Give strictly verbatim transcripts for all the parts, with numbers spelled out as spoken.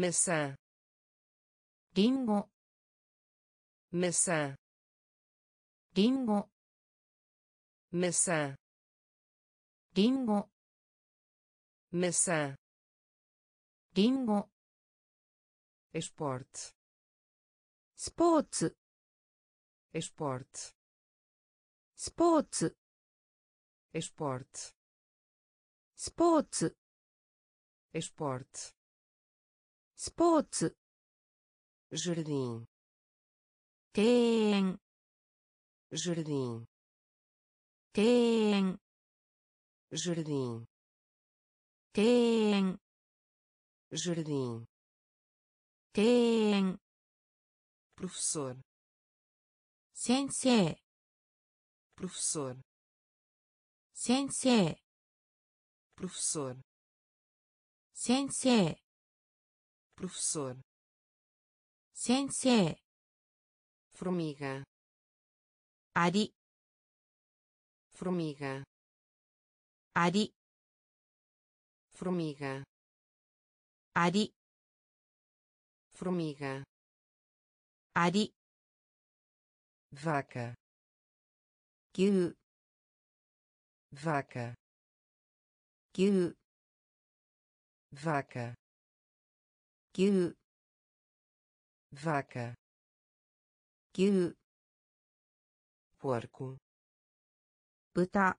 maçã, リンゴ maçã, リンゴ maçã, リンゴ maçã, リンゴ esporte, スポーツ esporte, スポーツ esporte, スポーツ esporte, スポーツ jardim, 庭園 jardim, 庭園 jardim, 庭園 jardim, 庭園 professor, 先生 professor, 先生 professor, 先生 professor, 先生 formiga, アリ formiga, アリ formiga, アリ formiga, アリ vaca, 牛 vaca, 牛 vaca, 牛 vaca, 牛 porco, 豚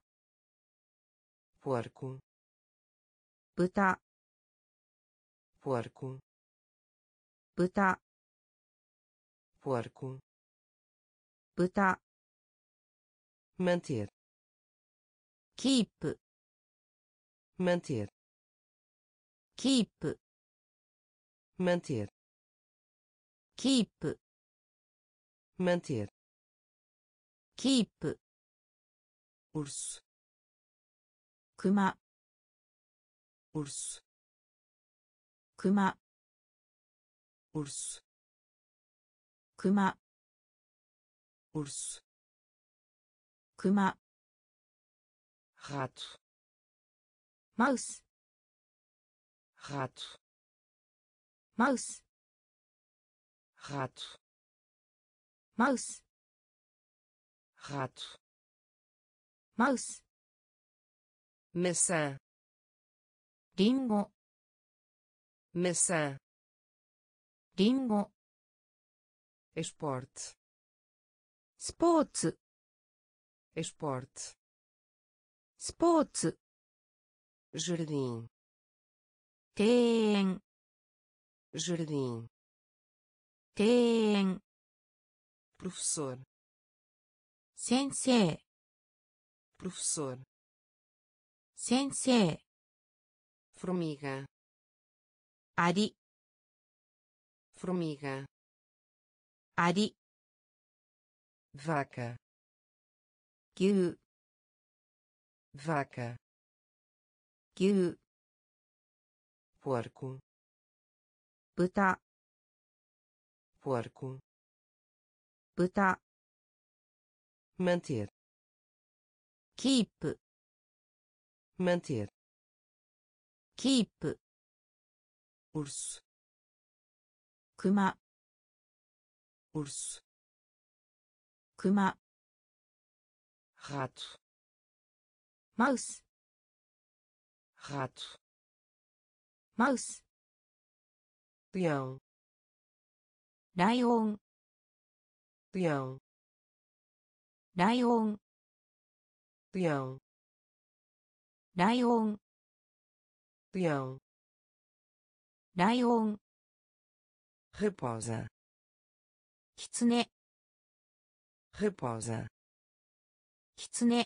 porco, 豚 porco, 豚 porco, 豚 manter, keep, manter, keep, manter, keep, manter, keep, urso, kuma, urso, kuma, urso, kuma, urso, kuma, rato, mouse, rato, mouse, rato, mouse, rato, mouse, maçã, リンゴ maçã, リンゴ esporte, スポーツ esporte, スポーツ jardim, 庭園 jardim, 庭園 professor, 先生 professor, 先生 formiga, アリ formiga, アリ vaca, 牛 vaca, 牛 porco, 豚 porco, 豚 manter, keep, manter, keep, urso, kuma, urso, kuma, rato, mouse, rato, mouse, leão, lion, leão, lion, leão, lion, leão, lion, repousa, kitsune, repousa, kitsune,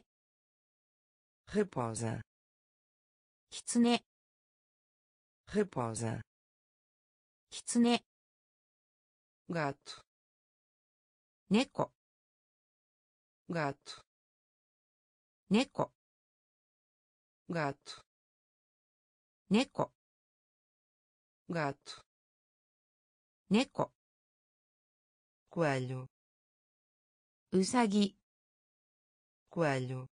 repousa, kitsune, repousa, kitsune, gato, neko, gato, neko, gato, neko, gato, neko, coelho, usagi, coelho,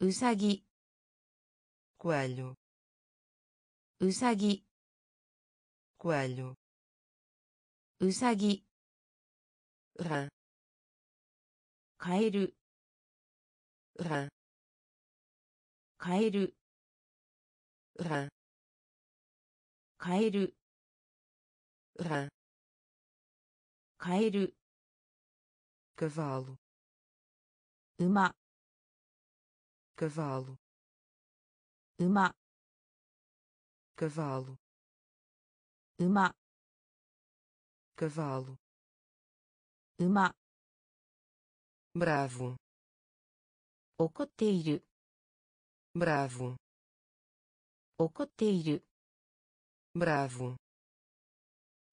usagi, coelho, usagi, coelho, usagi, rã, caeru, rã, caeru, rã, caeru, rã, caeru, cavalo, uma, cavalo, uma, cavalo, uma, cavalo, uma, bravo, ocoteiro, bravo, ocoteiro, bravo,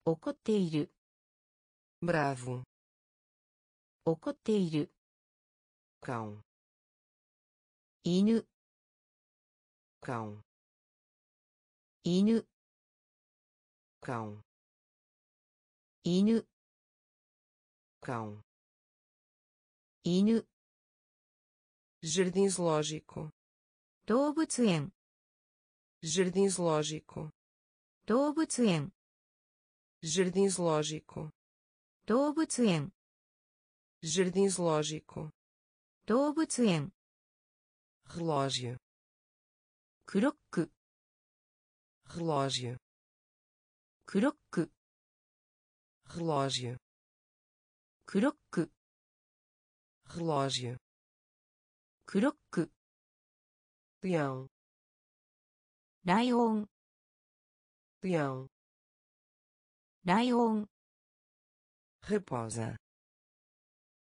ocoteiro, bravo, ocoteiro, cão, inu, cão, inu, cão, inu, cão, inu, jardim zoológico, doubutsuen, jardim zoológico, doubutsuen, jardim zoológico, doubutsuen, jardim zoológico, doubutsuen, relógio, clock, relógio, clock, relógio, clock, relógio, clock, leão, lion, leão, lion, repousa,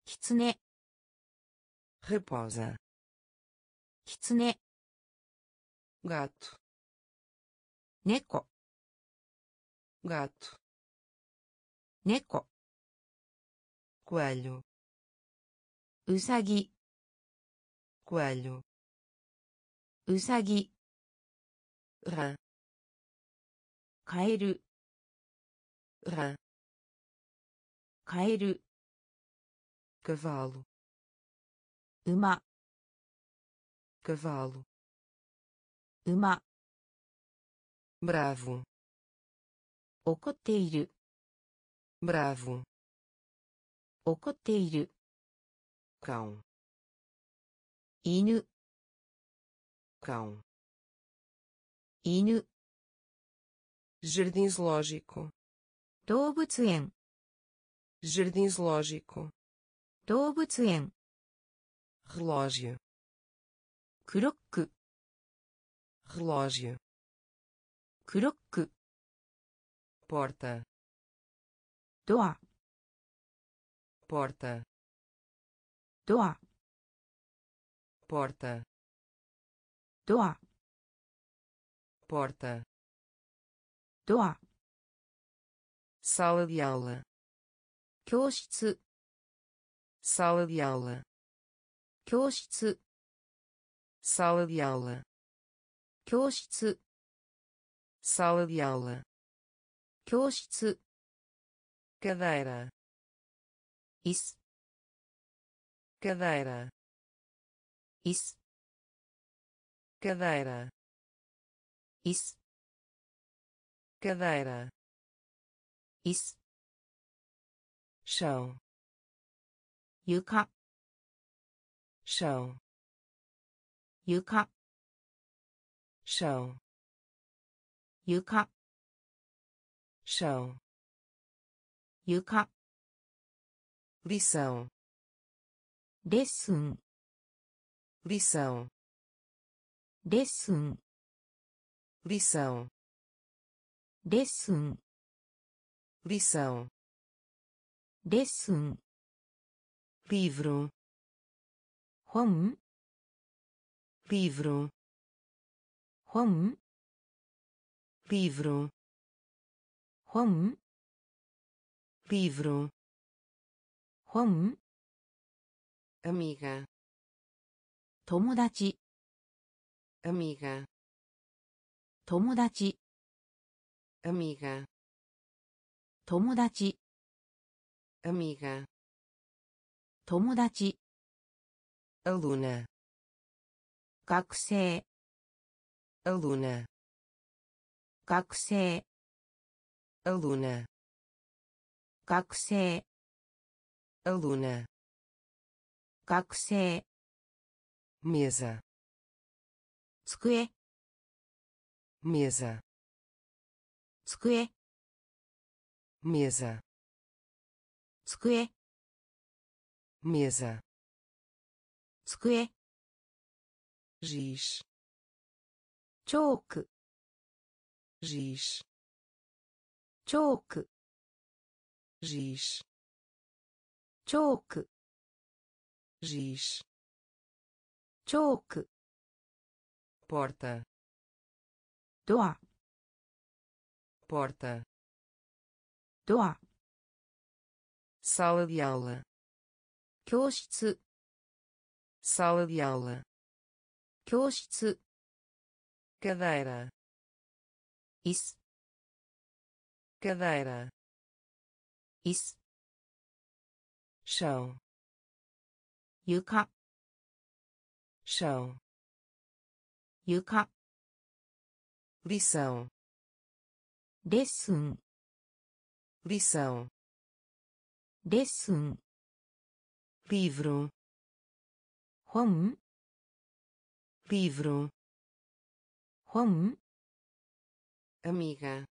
kitsune, repousa, kitsune, gato,猫、gato、猫、coelho、うさぎ、coelho、うさぎ、rã、カエル、rã、カエル、cavalo、馬、cavalo、馬、bravo, ocoteiro, bravo, ocoteiro, cão, inu, cão, inu, jardim zoológico, doubutsuen, jardim zoológico, doubutsuen, relógio, clock, relógio, clock, porta, doa, porta, doa, porta, doa, porta, doa, sala de aula, kyoshitsu, sala de aula, kyoshitsu, sala de aula, kyoshitsu, sala de aula, kyoshitsu, cadeira, is, cadeira, is, cadeira, is, cadeira, is, chão, yuka, chão, yuka, chão, yuka, chão, yuka, lição, lesson, lição, lesson, lição, lesson, lição, lesson, livro, hon, livro, hon, livro, hon, livro, hon, amiga, tomodachi, amiga, tomodachi, amiga, tomodachi, amiga, tomodachi, aluna, 学生 aluna, 学生 aluna, 学生 aluna, 学生 mesa, 机 mesa, 机 mesa, 机 mesa, 机 giz, チョーク giz, チョーク giz, チョーク giz, チョーク porta, ドア porta, ドア sala de aula, 教室 sala de aula, 教室 cadeira, 椅子 cadeira, 椅子 chão, 床 chão, 床 lição, レッスン lição, レッスン livro, 本 livro, 本 amiga,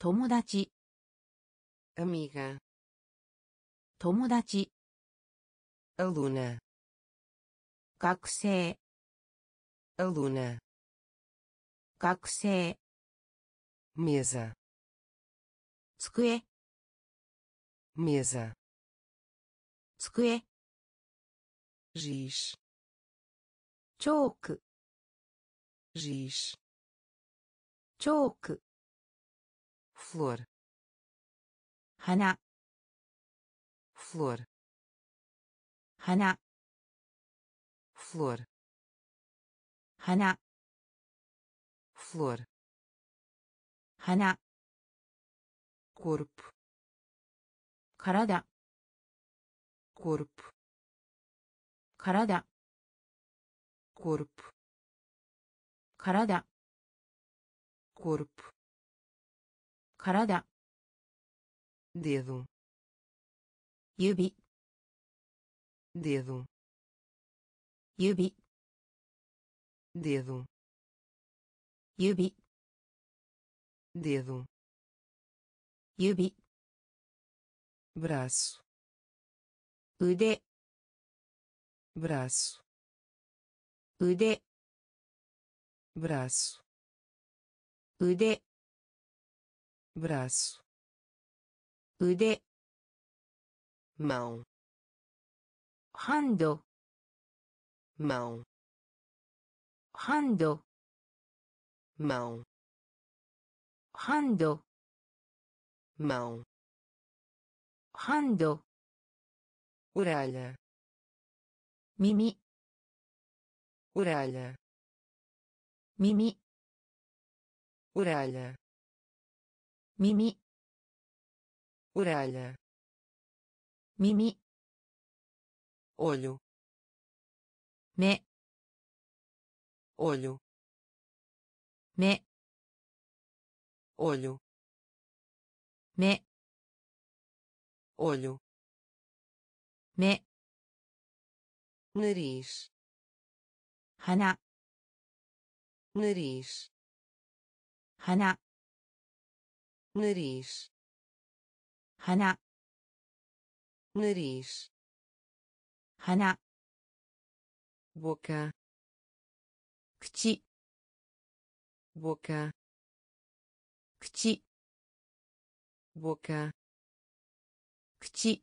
友達 amiga, 友達 aluna, 学生 aluna, 学生 mesa, 机 mesa, 机 giz, チョーク giz, チョーク flor, 花 flor, 花 flor, 花 flor, 花 corpo, 体 corpo, 体 corpo, 体 corpo, 体 dedo, 指 dedo, 指 dedo, 指 dedo, 指 braço, 腕 braço, 腕 braço, 腕 braço, 腕 mão, ハンド mão, ハンド mão, ハンド mão, ハンド orelha, 耳 orelha, 耳 orelha, 耳 orelha, 耳 olho, 目 olho, 目 olho, 目 olho, 目 nariz, 鼻 nariz, 鼻 nariz, 鼻 nariz, 鼻 boca, 口 boca, 口 boca, 口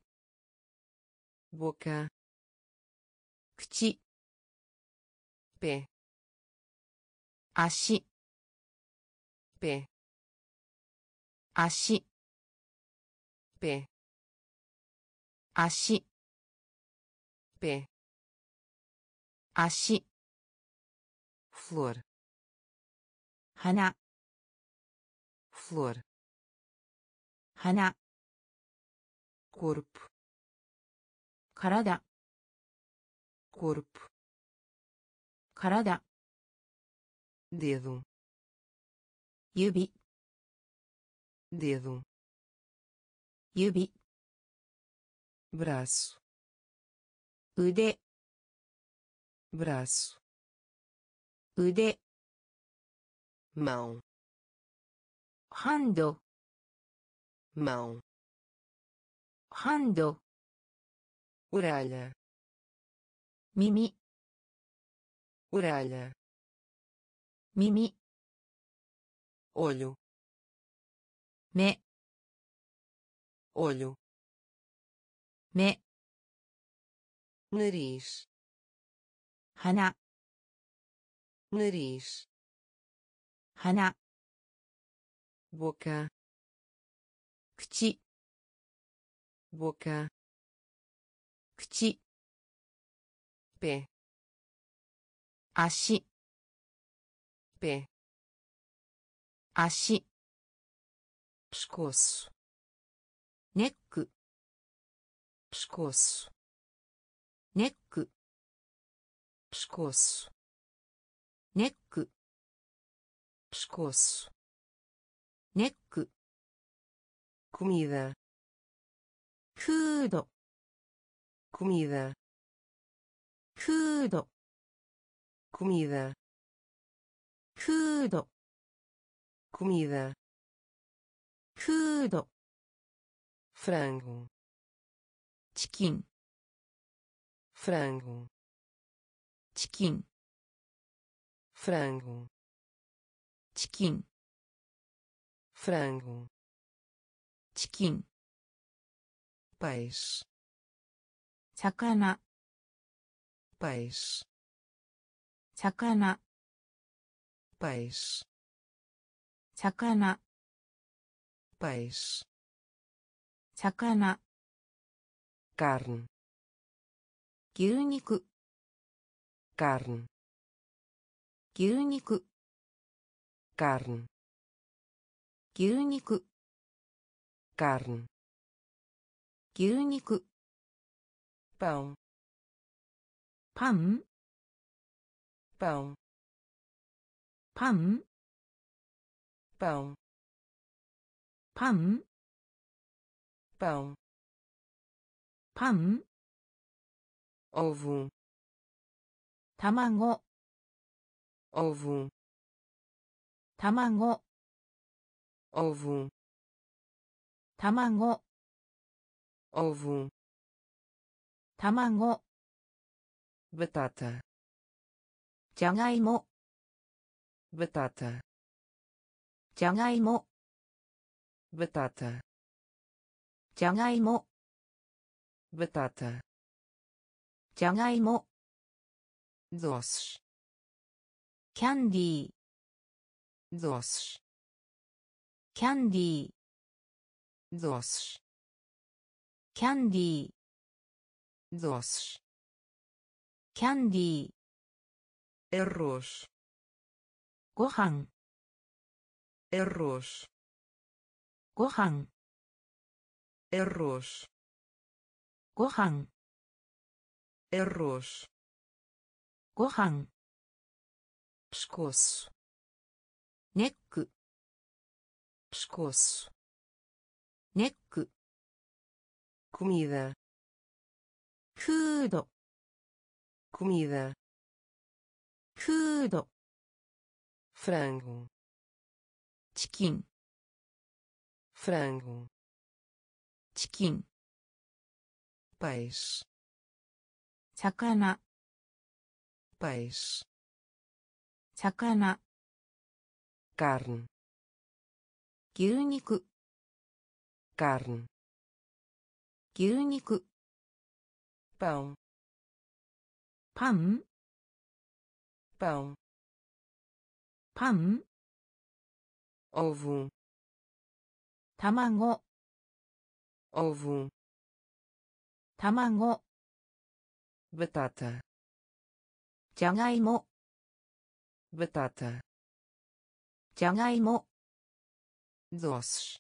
boca, 口 pé, 足 pé, 足 pé, 足 pé, 足 flor, 花 flor, 花 corpo, 体 corpo, 体 dedo, 指 dedo, yubi, braço, ude, braço, ude, mão, hando, mão, hando, orelha, mimi, orelha, mimi, olho, me, olho, me, nariz, hana, nariz, hana, boca,口, boca,口, pé,足, pé,足, pescoço, neck, pescoço, neck, pescoço, neck, pescoço, neck, comida, food, comida, food, comida, food, comida, food, frango, chicken, frango, chicken, frango, chicken, frango, chicken, peixe, sakana, peixe, sakana, peixe, sakana, peixe, sakana, carne, gyūniku, carne, gyūniku, carne, gyūniku, carne, gyūniku, pão, pão, pão, pão, pão, pão, pão, pão, ovo, tamago, ovo, tamago, ovo, tamago, ovo, tamago, batata, jagaimo, batata, jagaimo, batata, jagaimo, batata, jagaimo, doces, candy, doces, candy, doces, candy, doces, candy, arroz, gohan, arroz, gohan, arroz, gohan, arroz, gohan, pescoço, neck, pescoço, neck, comida, food, comida, food, frango, chicken, frango, chicken, peixe, sakana, peixe, sakana, carne, gyūniku, carne, gyūniku, pão, pão, pão, pão, ovo, tamago, ovo, tamago, batata, jagaimo, batata, jagaimo, doces,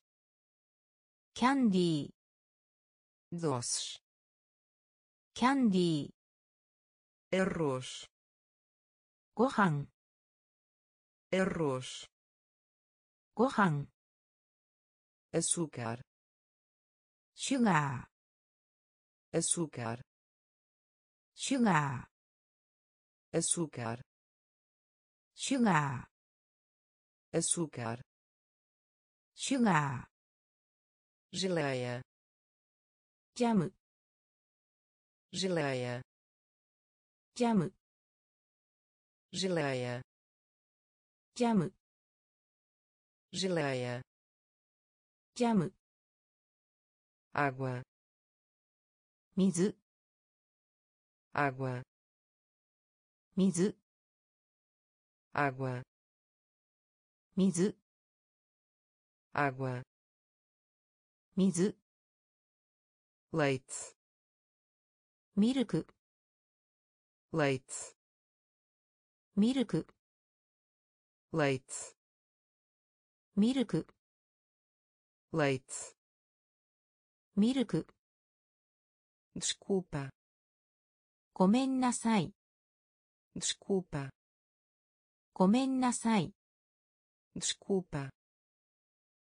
candy, doces, candy, arroz, gohan, arroz, gohan, açúcar, sugar, açúcar, sugar, açúcar, sugar, açúcar, sugar, geleia, jam, geleia, jam, geleia, jam, geleia, jam, água, mizu, água, mizu, água, mizu, água, mizu, leite, milk, leite, milk, leite, milk, leite, milk, desculpa, ごめんなさい desculpa, ごめんなさい desculpa,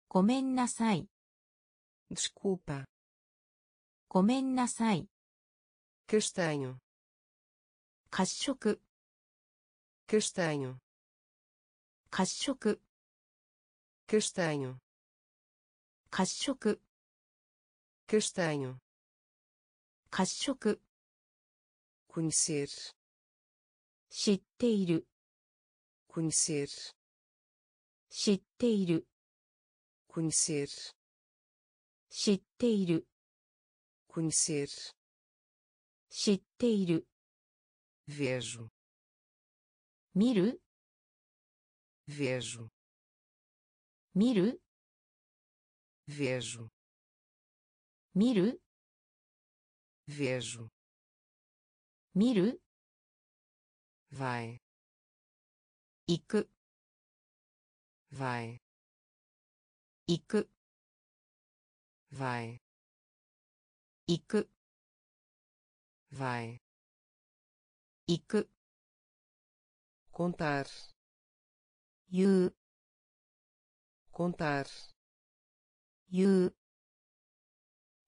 ごめんなさい desculpa, ごめんなさい castanho, 褐色 castanho, 褐色 castanho, 褐色 castanho, 褐色 conhecer, 知っている conhecer, 知っている conhecer, 知っている conhecer, 知っている vejo, 見る vejo, 見る vejo, 見る vejo, 見る vai, 行く vai, 行く vai, 行く vai, 行く contar, 言う contar, 言う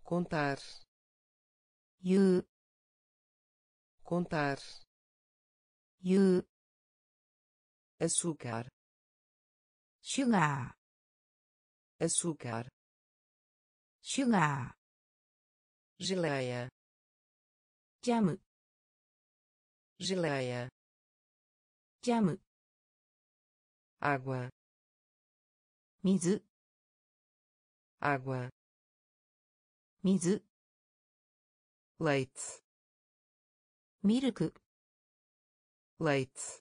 contar, 言う contar, 言う açúcar, sugar, açúcar, sugar, geleia, jam, geleia, jam, água, mizu, água, mizu, leite, milk, leite,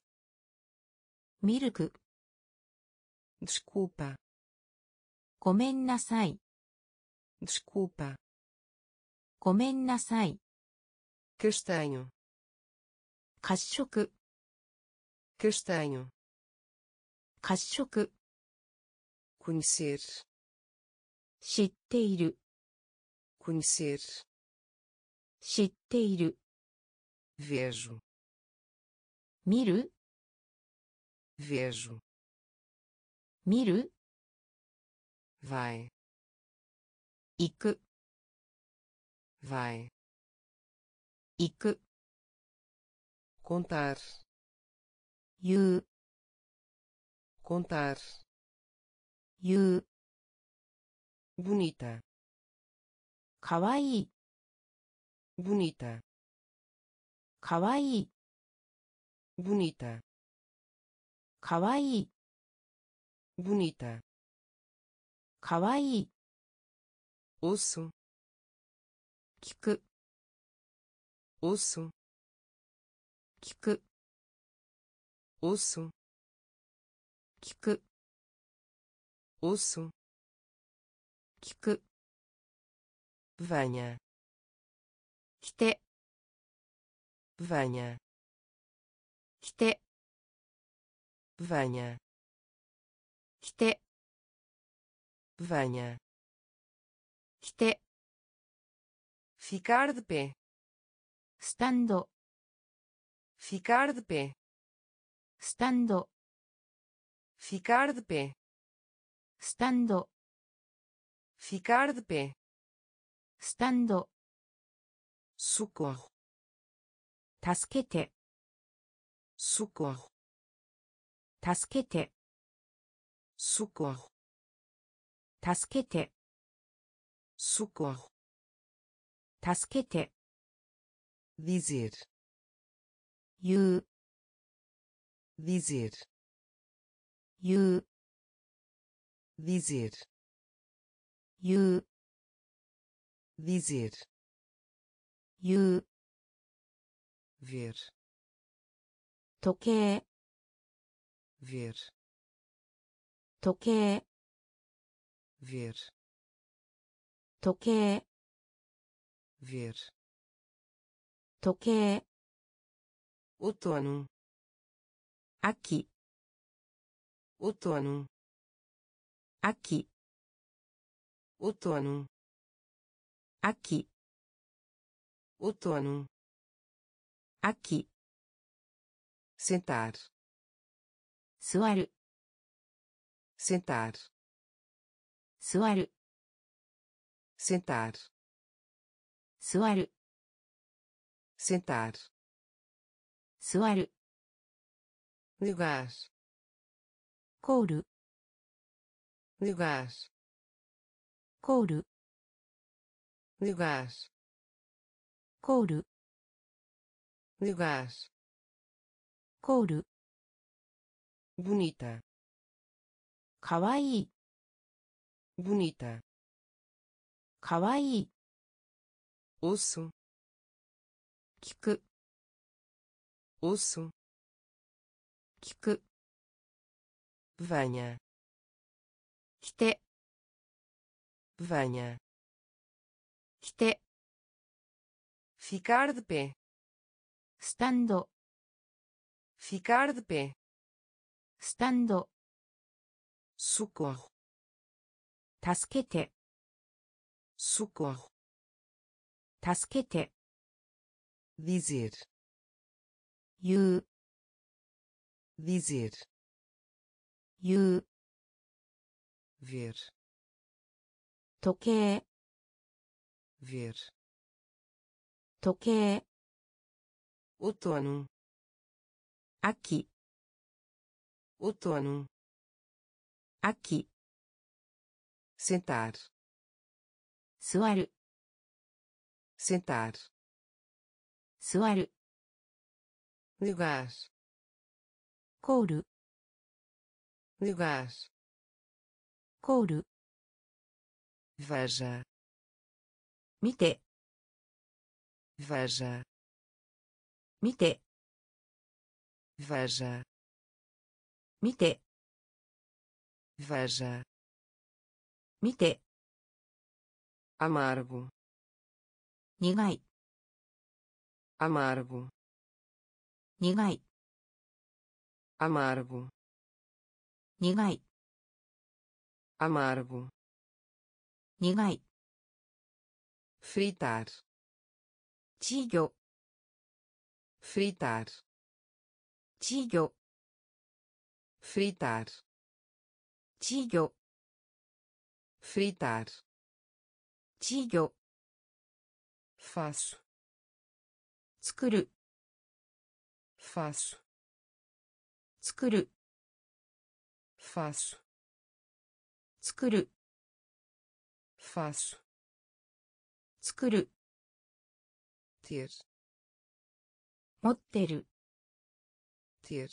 milk, desculpa, ごめんなさい desculpa, ごめんなさい castanho, 褐色 castanho, 褐色 conhecer, 知っている conhecer, 知っている vejo, 見る vejo, 見る vai, 行く vai, 行く contar, 言う contar, 言う bonita, かわいい bonita, かわいい bonita, かわいい bonita, かわいい osso, 聞く osso, 聞く osso, 聞く osso, 聞く venha, 来て venha, 来て venha, 来て venha, 来て ficar de pé, スタンド ficar de pé, スタンド ficar de pé, スタンド Ficar de pé. Stando. Socorro. Tasukete. Socorro. Tasukete. Socorro. Tasukete. Socorro. Tasukete. Dizer. Yu. Dizer. Yu. Dizer. Yu. Dizer. Yu. Ver. Toque. Ver. Toque. Ver. Toque. Ver. Toque. Outono. Aqui. Outono. Aqui. Outono. Aqui. Outono. Aqui. Sentar. Suaru. Sentar. Suaru. Sentar. Suaru. Sentar. Suaru. Lugar. Couro. Lugar. Couro. Lugar. Couro. Lugar. Couro. Bonita. Kawaii. Bonita. Kawaii. Osso. Kiku. Osso. Kiku. Venha. Kite. Venha. Kite. Ficar de pé. Stando. Ficar de pé. Stando. Socorro. Tasukete. Socorro. Tasukete. Dizer. Yu. Dizer. Yu. Ver. Toque. Ver. Toque. Outono. Aqui. Outono. Aqui. Sentar. Suaru. Sentar. Suaru. Lugar. Couro. Lugar. Couro. Veja. Mite. Veja. Mite. Veja. Mite. Veja. Mite. Amargo. Nigai. Amargo. Nigai. Amargo. Nigai. Amargo. Nigai. Fritar. Chillo. Fritar. Chillo. Fritar. Chillo. Fritar. Chillo. Faço. Tsukuru. Faço. Tsukuru. Faço. Tsukuru. Faço. Tsukuru. Ter. Motteru. Ter.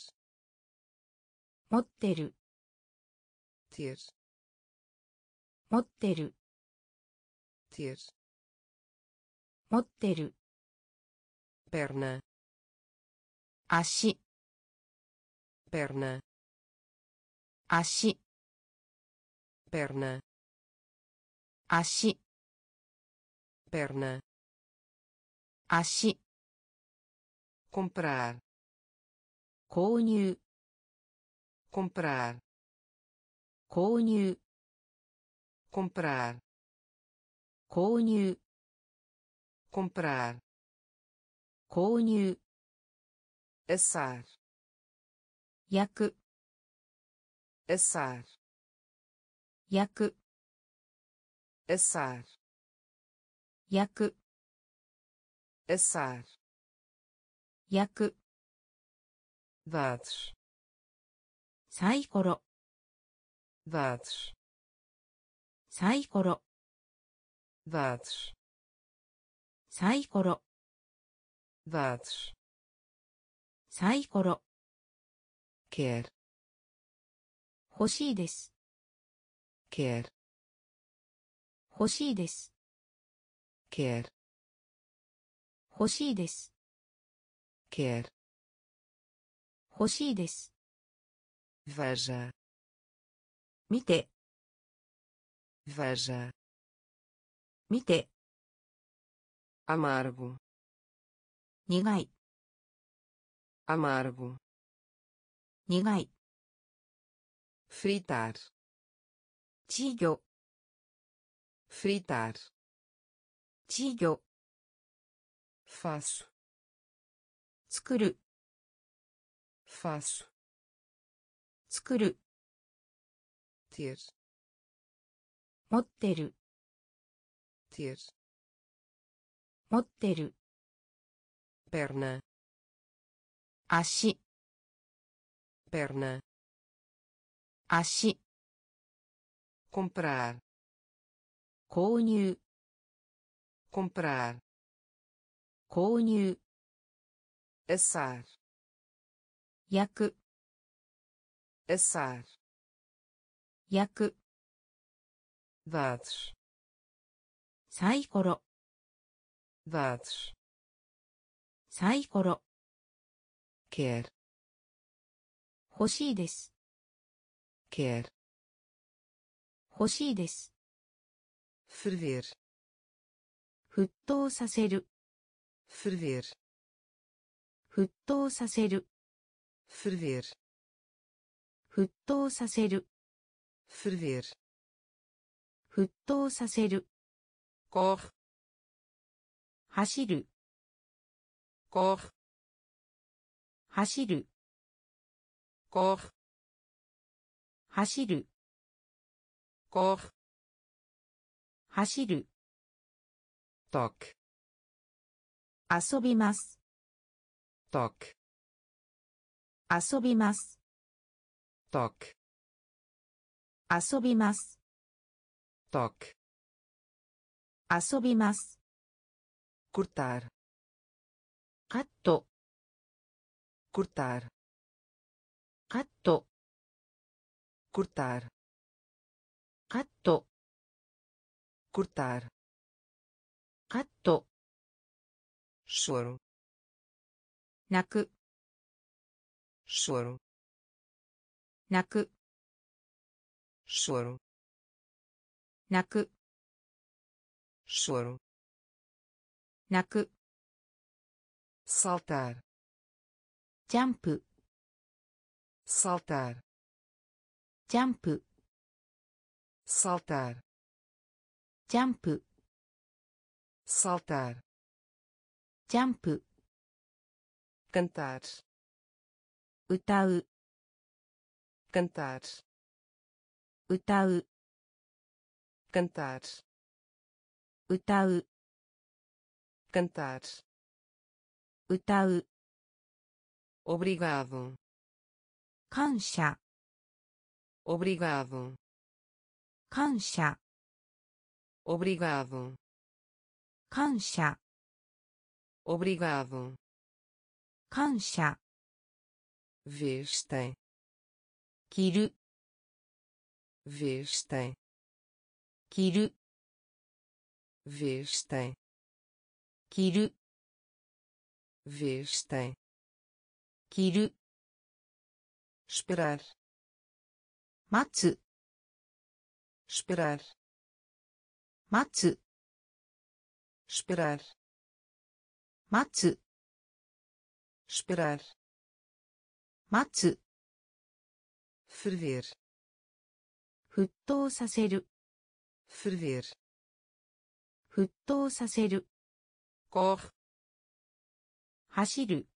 Motteru. Ter. Motteru. Ter. Motteru. Perna. Ashi. Perna. Ashi. Perna. Ashi. Perna. Ashi. Comprar. Kounyu. Comprar. Kounyu. Comprar. Kounyu. Comprar. Kounyu. Assar. Yaku. Assar. Yaku. assar, 焼く assar, 焼く dados, サイコロ dados, サイコロ dados, サイコロ dados, サイコロ quer, 欲しいです quer, 欲しいです quer, 欲しいです quer, 欲しいです veja, 見て veja, 見て amargo, 苦い amargo, 苦い fritar, 稚魚 fritar, 稚魚 faço, 作る faço, 作る ter, 持ってる ter, 持ってる perna, 足 perna, 足 comprar, 購入 comprar, 購入 assar, 焼く assar, 焼く dados, サイコロ dados, サイコロ quer, 欲しいです quer, 欲しいです ferver, 沸騰させる ferver, 沸騰させる ferver, 沸騰させる ferver, 沸騰させる corre, 走る corre, 走る corre, 走る corre, 走る toque, 遊びます toque, 遊びます toque, 遊びます toque, 遊びます cortar, カット cortar, カット cortar, カット cortar, カット choro, 泣く choro, 泣く choro, 泣く choro, 泣く saltar, ジャンプ saltar, ジャンプ saltar, ジャンプ saltar, ジャンプ cantar, 歌う cantar, 歌う cantar, 歌う cantar, 歌う obrigado, 感謝 obrigado, 感謝 obrigado, 感謝 obrigado, 感謝 vestem, 着る vestem, 着る vestem, 着る vestem, 着る esperar, 待つ esperar, 待つ esperar, 待つ esperar, 待つ ferver, 沸騰させる ferver, 沸騰させる corre, 走る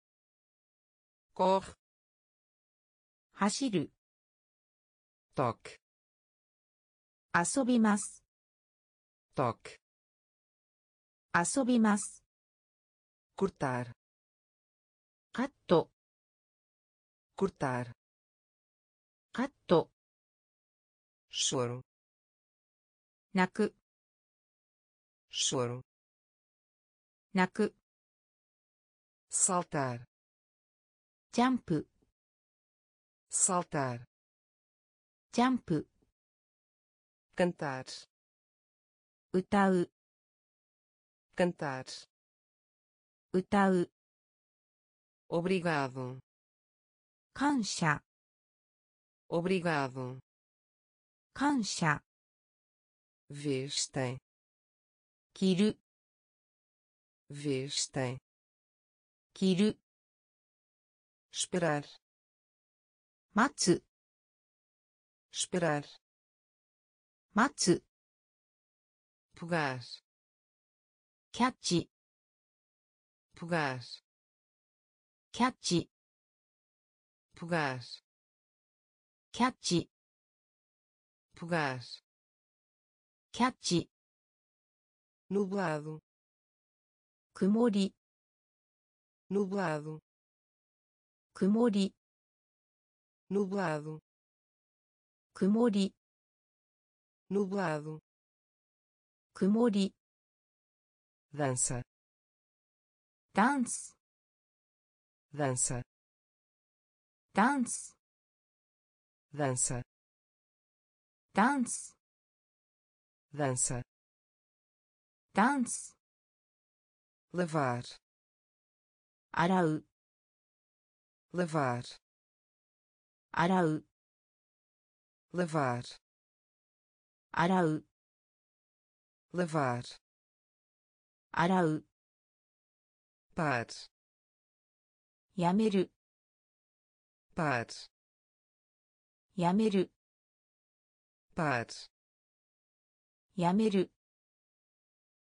corre, 走る toque, 遊びます toque,遊びます。cortar, cortar, cortar, cortar, choro, naku, choro, naku, saltar, jump, saltar, jump, cantar, utar, cantar.歌う obrigado 感謝 obrigado 感謝 vestem 着る vestem 着る esperar 待つ esperar 待つ pegar キャッチpegar, catch, pegar, catch, pegar, catch, nublado, cumori, nublado, cumori, nublado, cumori, nublado, cumori, dança.Dance, dança, dance, dança, dance, dança, dance, levar, arau, levar, arau, levar, arau, levar, arau.パーやめるパーやめるパーやめる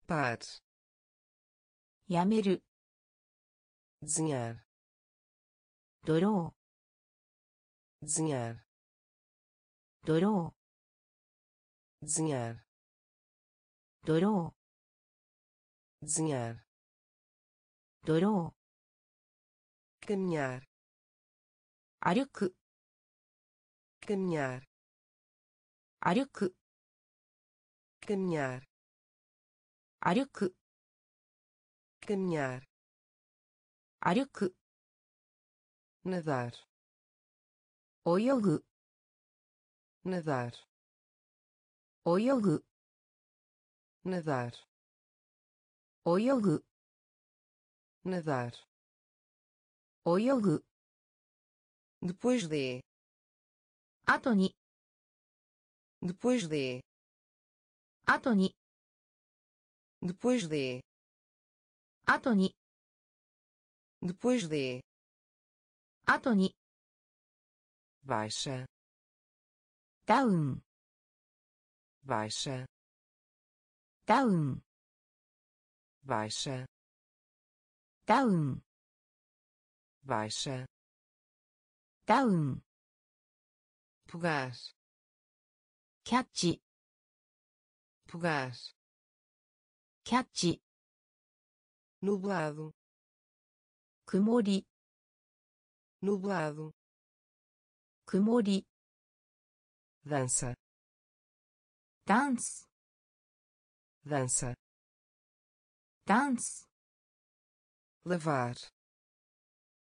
パーやめるズニャードローズニャードローズニャードローズニャー泥 caminhar 歩く caminhar 歩く caminhar 歩く caminhar 歩く nadar 泳ぐ nadar 泳ぐ nadar 泳ぐnadar, oiugu, depois de, atoni, depois de, atoni, depois de, atoni, depois de, atoni, baixa, down, baixa, down, baixa.Down, baixa, down, pegar, catch, pegar, catch, nublado, cumori, nublado, cumori, dança, dance, dança, dance.Levar,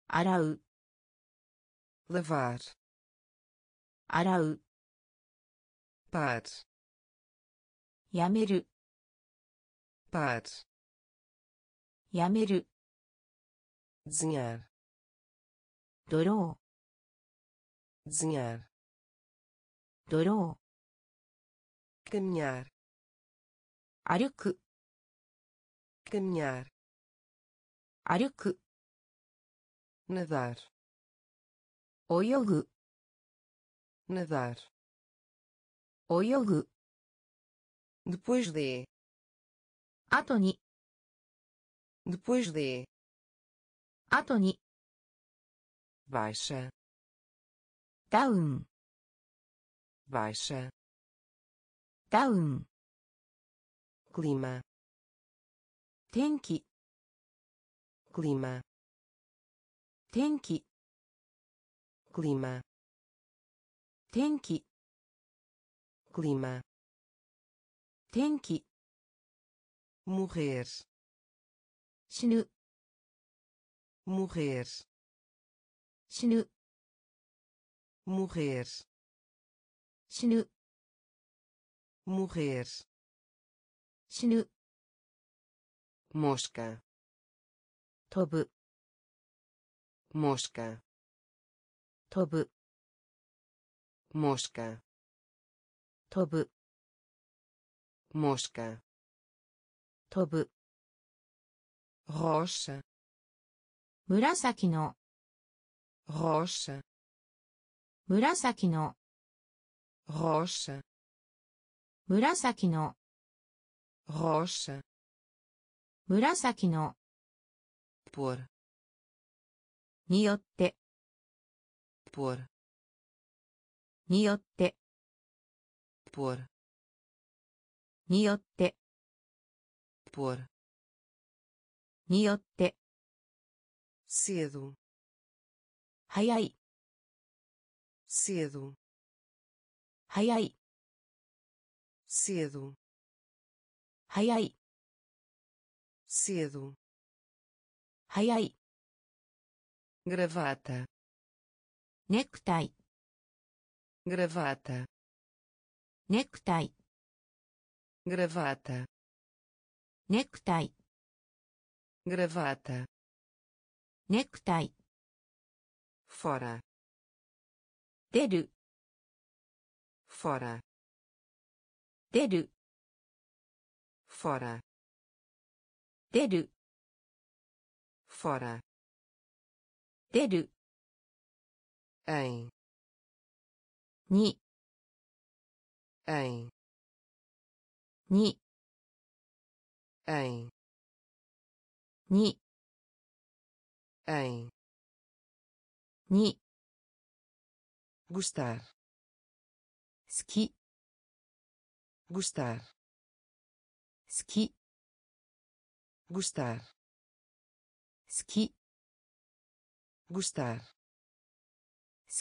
arau, levar, arau, par, yameru, par, yameru, desenhar, dorô, desenhar, dorô, caminhar, aruku, caminhar.歩く nadar 泳ぐ nadar 泳ぐ depois de 後に depois de 後に baixa down baixa down clima, tenki, clima, tenki, clima, tenki, clima, tenki, morrer, 死ぬ morrer, 死ぬ morrer, 死ぬ morrer, 死ぬ mosca, 飛ぶ mosca, 飛ぶ mosca, 飛ぶ mosca, 飛ぶ rosa, 紫の rosa, 紫の rosa, 紫の rosa, 紫の por, によって por, によって por, によって por、によって。cedo、早い。cedo、早い。cedo、早い。cedo、早い。gravata、ネクタイ。gravata、ネクタイ。gravata、ネクタイ。gravata, necktie, fora, deru, fora, deru, fora, deru, fora, deru, em, ni, em, ni, em。に、em、に、gostar、好き、gostar、好き、gostar、好き、gostar、好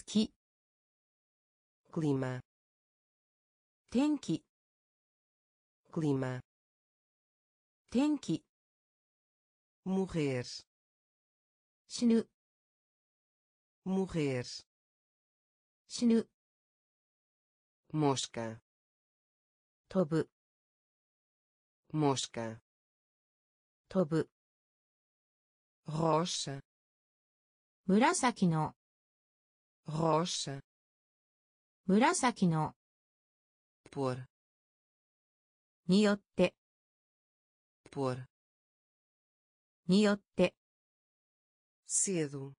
き、clima、天気、clima、天気、morrer, 死ぬ morrer, 死ぬ mosca, 飛ぶ mosca, 飛ぶ rosa, 紫の rosa, 紫の por, によって por、によって。cedo、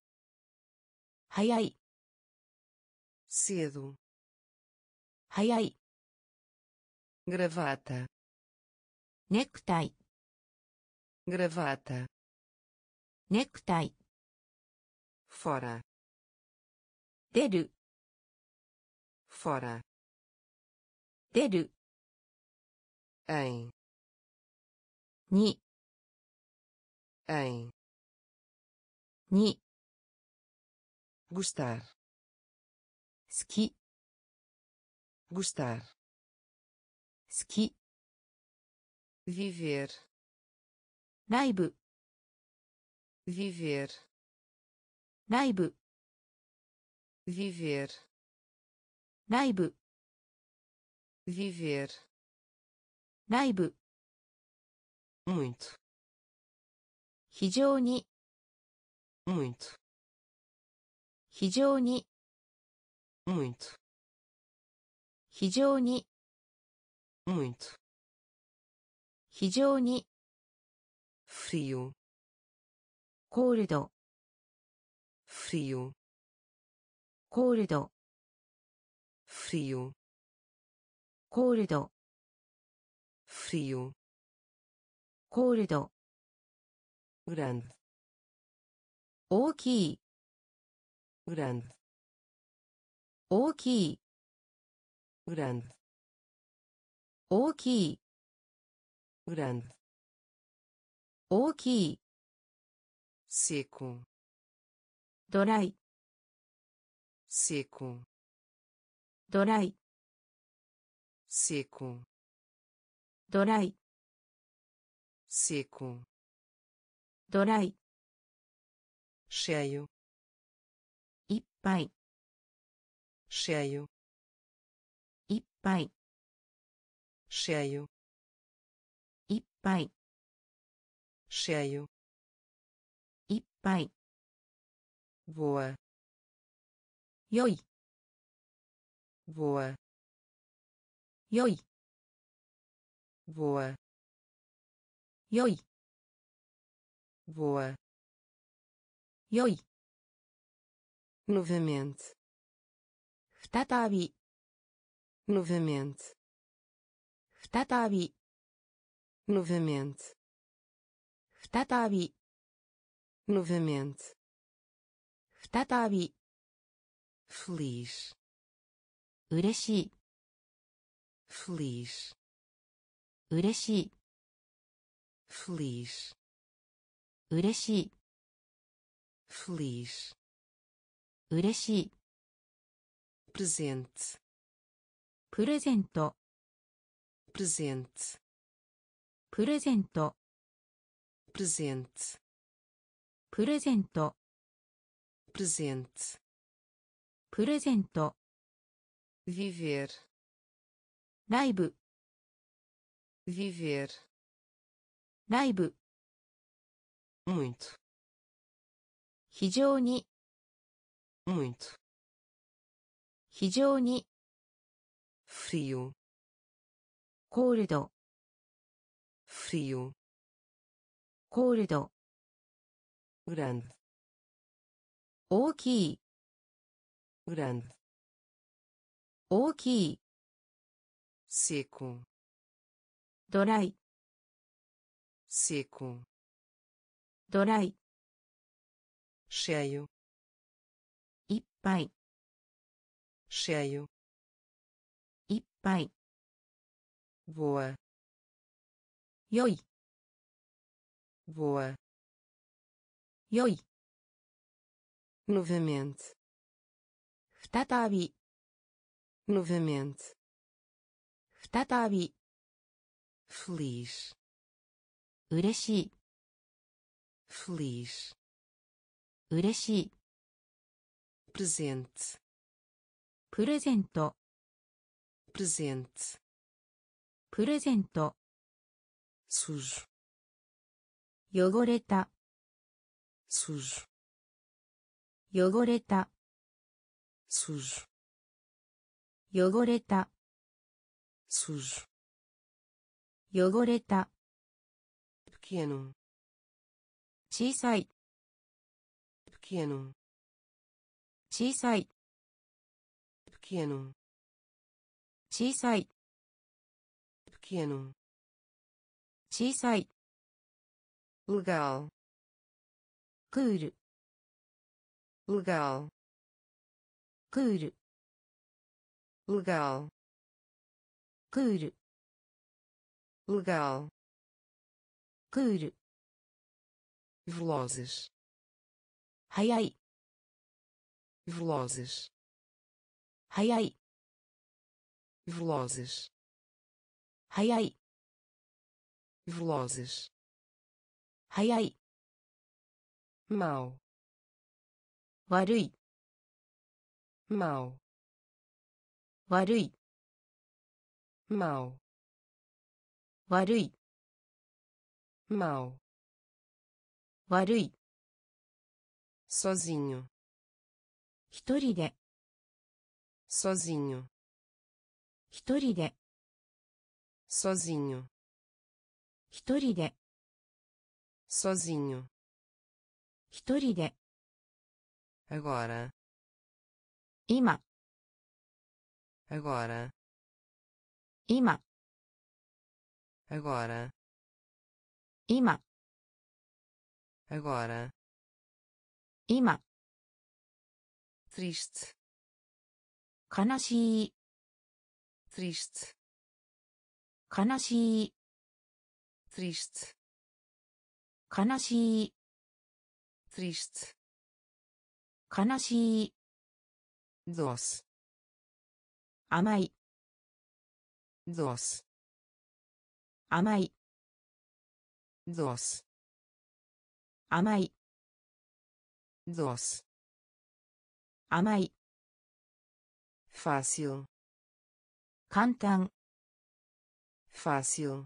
早い。cedo、早い。gravata、ネクタイ。gravata、ネクタイ。fora、出る。fora、出る。em、に。em、に、gostar、好き、gostar、好き、viver、ライブ、viver、ライブ、viver、ライブ、viver、ライブ、muito、非常に muito、 非常に muito、 非常に muito、 非常に frio、 コールド frio、 コールド frio、 コールド frio、 コールドgrande、 大きい grande、 大きい grande、 大きい grande, oki, seco, dry, seco, dry, seco, dry, seco, dry, cheio, ippai, cheio, ippai.Cheio, ippai, cheio, ippai, boa, yoi, boa, yoi, boa, yoi, boa, yoi, novamente, futatabi, novamente.再び novamente 再び novamente 再び feliz 嬉しい feliz 嬉しい feliz 嬉しい feliz 嬉しい presente プレゼントpresente, presente, presente, presente, presente, presente, viver, live, viver, live, muito, 非常に muito, 非常に frio cold, frio, cold, grande, oki, grande, oki, seco, dry, seco, dry, cheio, ippai, cheio, ippai.boa, yoi, boa, yoi, novamente, futatabi, novamente, futatabi, feliz, 嬉しい feliz, 嬉しい presente, プレゼント presente.プレゼント sujo 汚れた sujo 汚れた sujo 汚れた sujo 汚れた pequeno 小さい pequeno 小さい pequeno 小さい小さい legal クール legal クール legal クール legal クール velozes 速い velozes 速い velozes速い velozes 速い mau 悪い mau 悪い mau 悪い mau 悪い sozinho 一人で sozinho 一人でsozinho, 一人で sozinho, 一人で agora, 今 agora, 今 agora, 今 agora, 今 triste, 悲しい triste悲しい triste 悲しい triste 悲しい doce 甘い doce 甘い doce 甘い doce 甘い fácil 簡単 fácil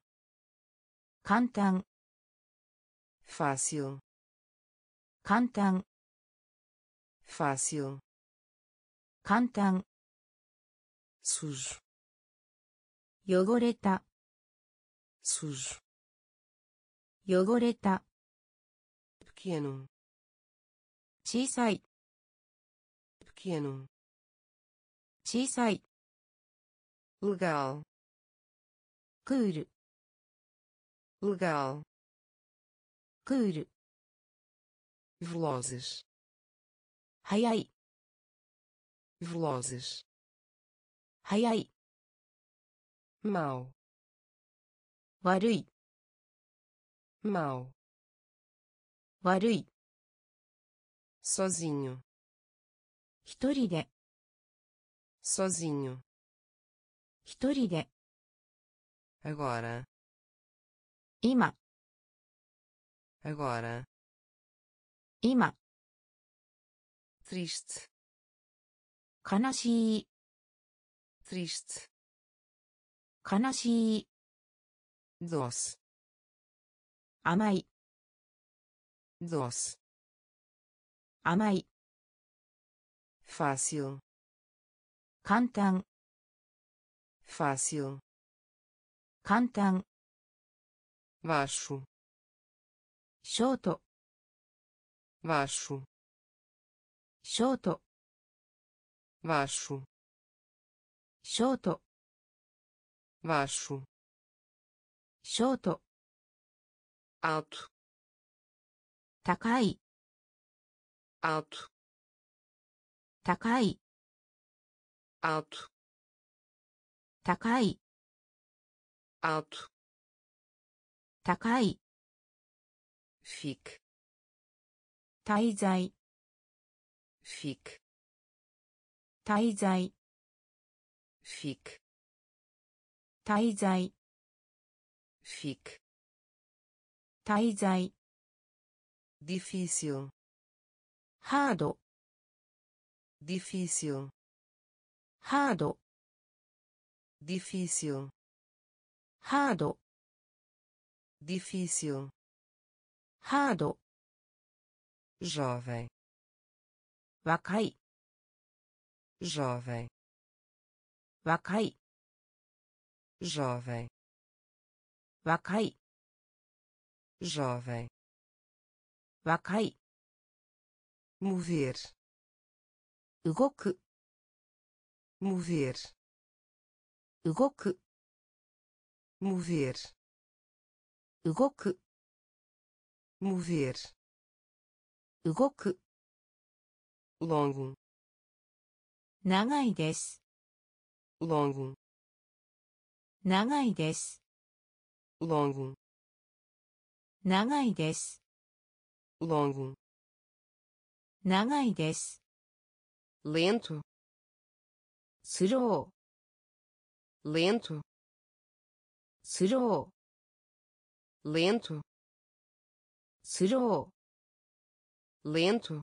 簡単 fácil 簡単 fácil 簡単 sujo 汚れた sujo 汚れた pequeno 小さい pequeno 小さい legal クール legal クール velozes 速い velozes 速い mau 悪い mau 悪い sozinho 一人で sozinho 一人で agora 今 agora 今 triste 悲しい triste 悲しい doce 甘い doce 甘い fácil 簡単 fácil 簡単 baixo ショート baixo ショート baixo ショート baixo ショート alto 高い alto 高い alto 高い alto 高い fique 滞在 fique 滞在 fique 滞在 fique 滞在 difícil ハード difícil ハード difícil ハード difícil ハード jovem 若い jovem 若い jovem 若い jovem 若い mover 動く mover 動く mover 動く mover 動く longo 長いです longo 長いです longo 長いです longo 長いです lento スロー lento スロー lento スロー lento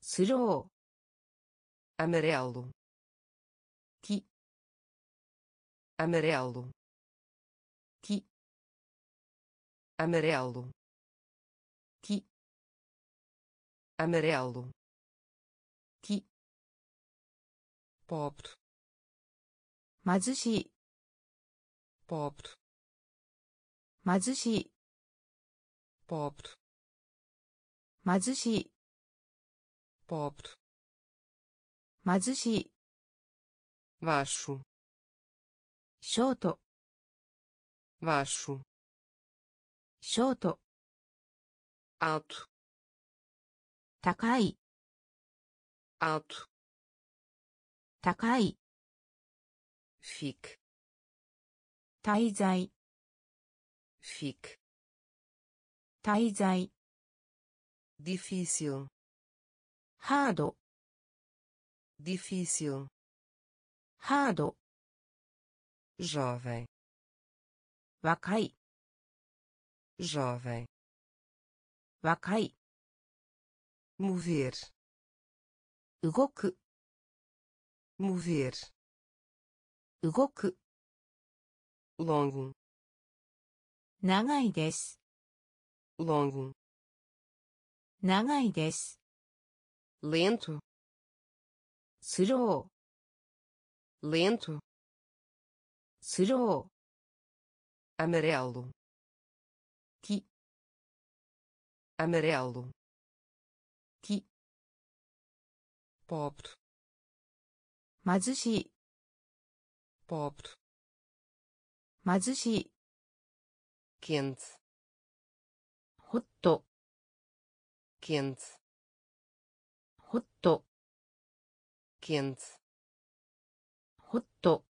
スロー amarelo き amarelo き amarelo き amarelo き pobre 貧しいpobre 貧しい pobre 貧しい pobre 貧しい baixo ショート baixo ショート alto 高い alto 高い fique 滞在 Fic.滞在 Difícil. Hard. Difícil. Hard. Jovem. Wakai. Jovem. Wakai. Mover. Ugoku. Mover. Ugoku. Longo. 長いです。longo 長いです。lento スロー lento スロー amarelo き amarelo き pobre 貧しい pobre 貧しいquente, hot, quente, hot, quente, hot,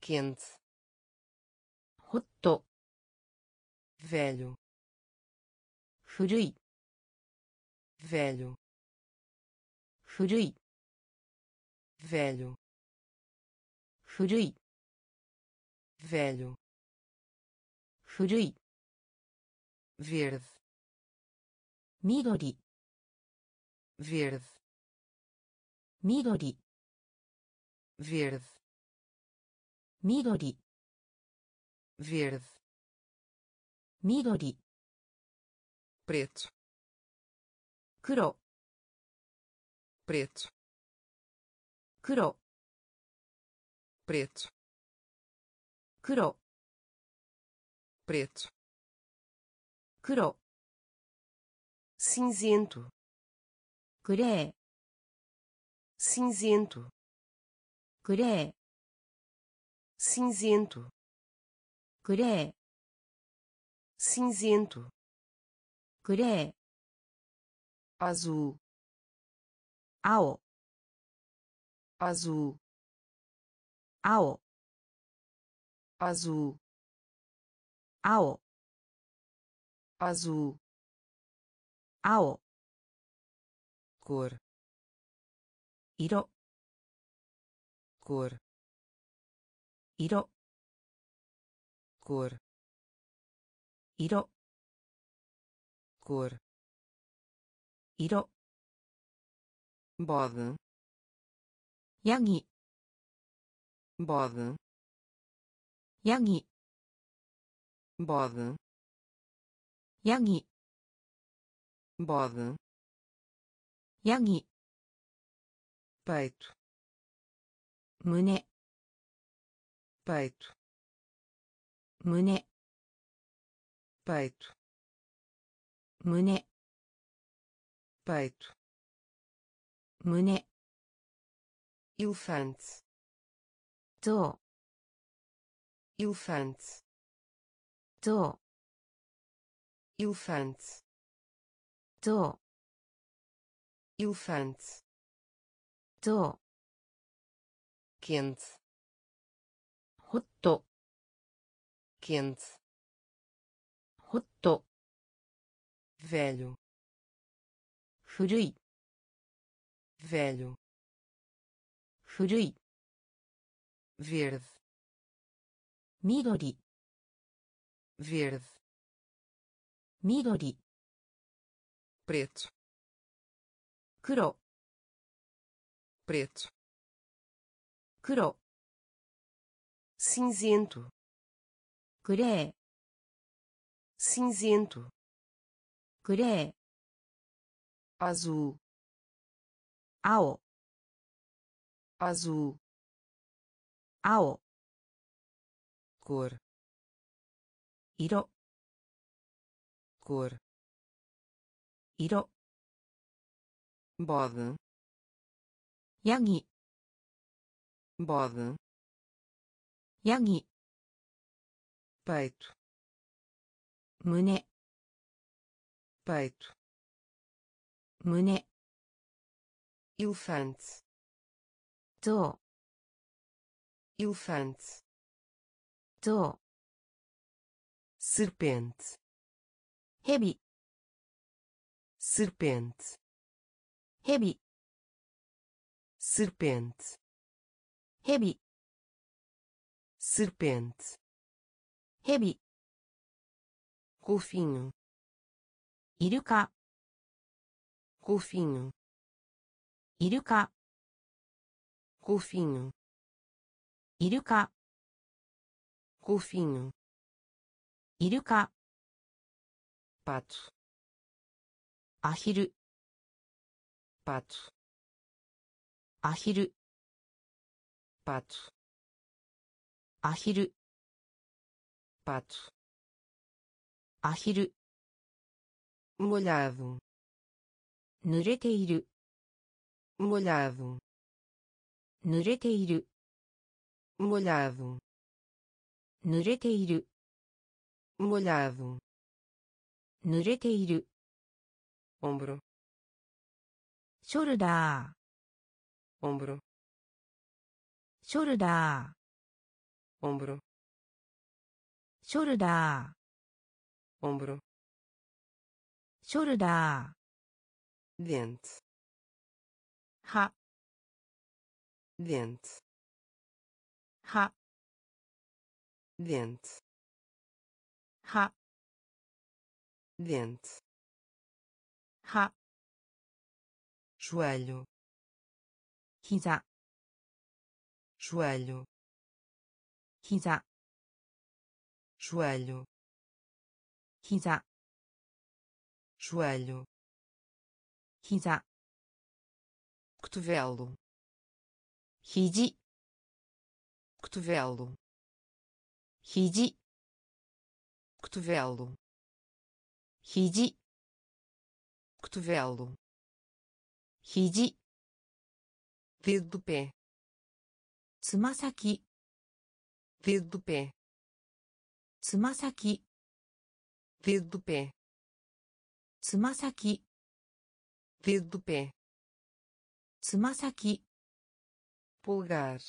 quente, hot, velho, velho, velho, velho, velho, velho, velho古い verde 緑 verde 緑 verde 緑 verde 緑 preto 黒 preto 黒 preto 黒preto, cro, cinzento, grey, cinzento, grey, cinzento, grey, cinzento, grey, azul, ao, azul, ao, azul Ao. Azul. Ao. Cor. Iro. Cor. Iro. Cor. Iro. Cor. Iro. Bode. Yagi. Bode. Yagi. Bode, yagi, bode, yagi, peito, mune, peito, mune, peito, mune, peito, mune, elefante, zoo, elefante. Zoo, elefante, zoo, elefante, zoo, quente, hot, quente, hot, velho, furui, velho, furui, verde, midori. Verde, midori, preto, cro, preto, cro, cinzento, grey, cinzento, grey, azul, ao, azul, ao, cor. Iro, cor, iro, bode, yagi, bode, yagi, peito, mune, peito, mune, elefante, zoo, elefante, zoo. serpente, hebi, serpente, hebi, serpente, hebi, serpente, hebi, golfinho, iruka, golfinho, iruka, golfinho, iruka, golfinho, iruka, pato, ahiru, pato, ahiru, pato, ahiru, pato, ahiru, molhado, nureteiru, molhado, nureteiru, molhado, nureteiru, molhado, nureteiru, ombro, shoulder, ombro, shoulder, ombro, shoulder, ombro, shoulder, dente, ha, dente, ha, dente, ha, dente, ha, joelho, hiza, joelho, hiza, joelho, hiza, joelho, hiza, cotovelo, hiji, cotovelo, hiji, cotovelo, hiji, cotovelo, hiji, dedo do pé, tsumasaki, dedo do pé, tsumasaki, dedo do pé, tsumasaki, dedo do pé, tsumasaki, polegar,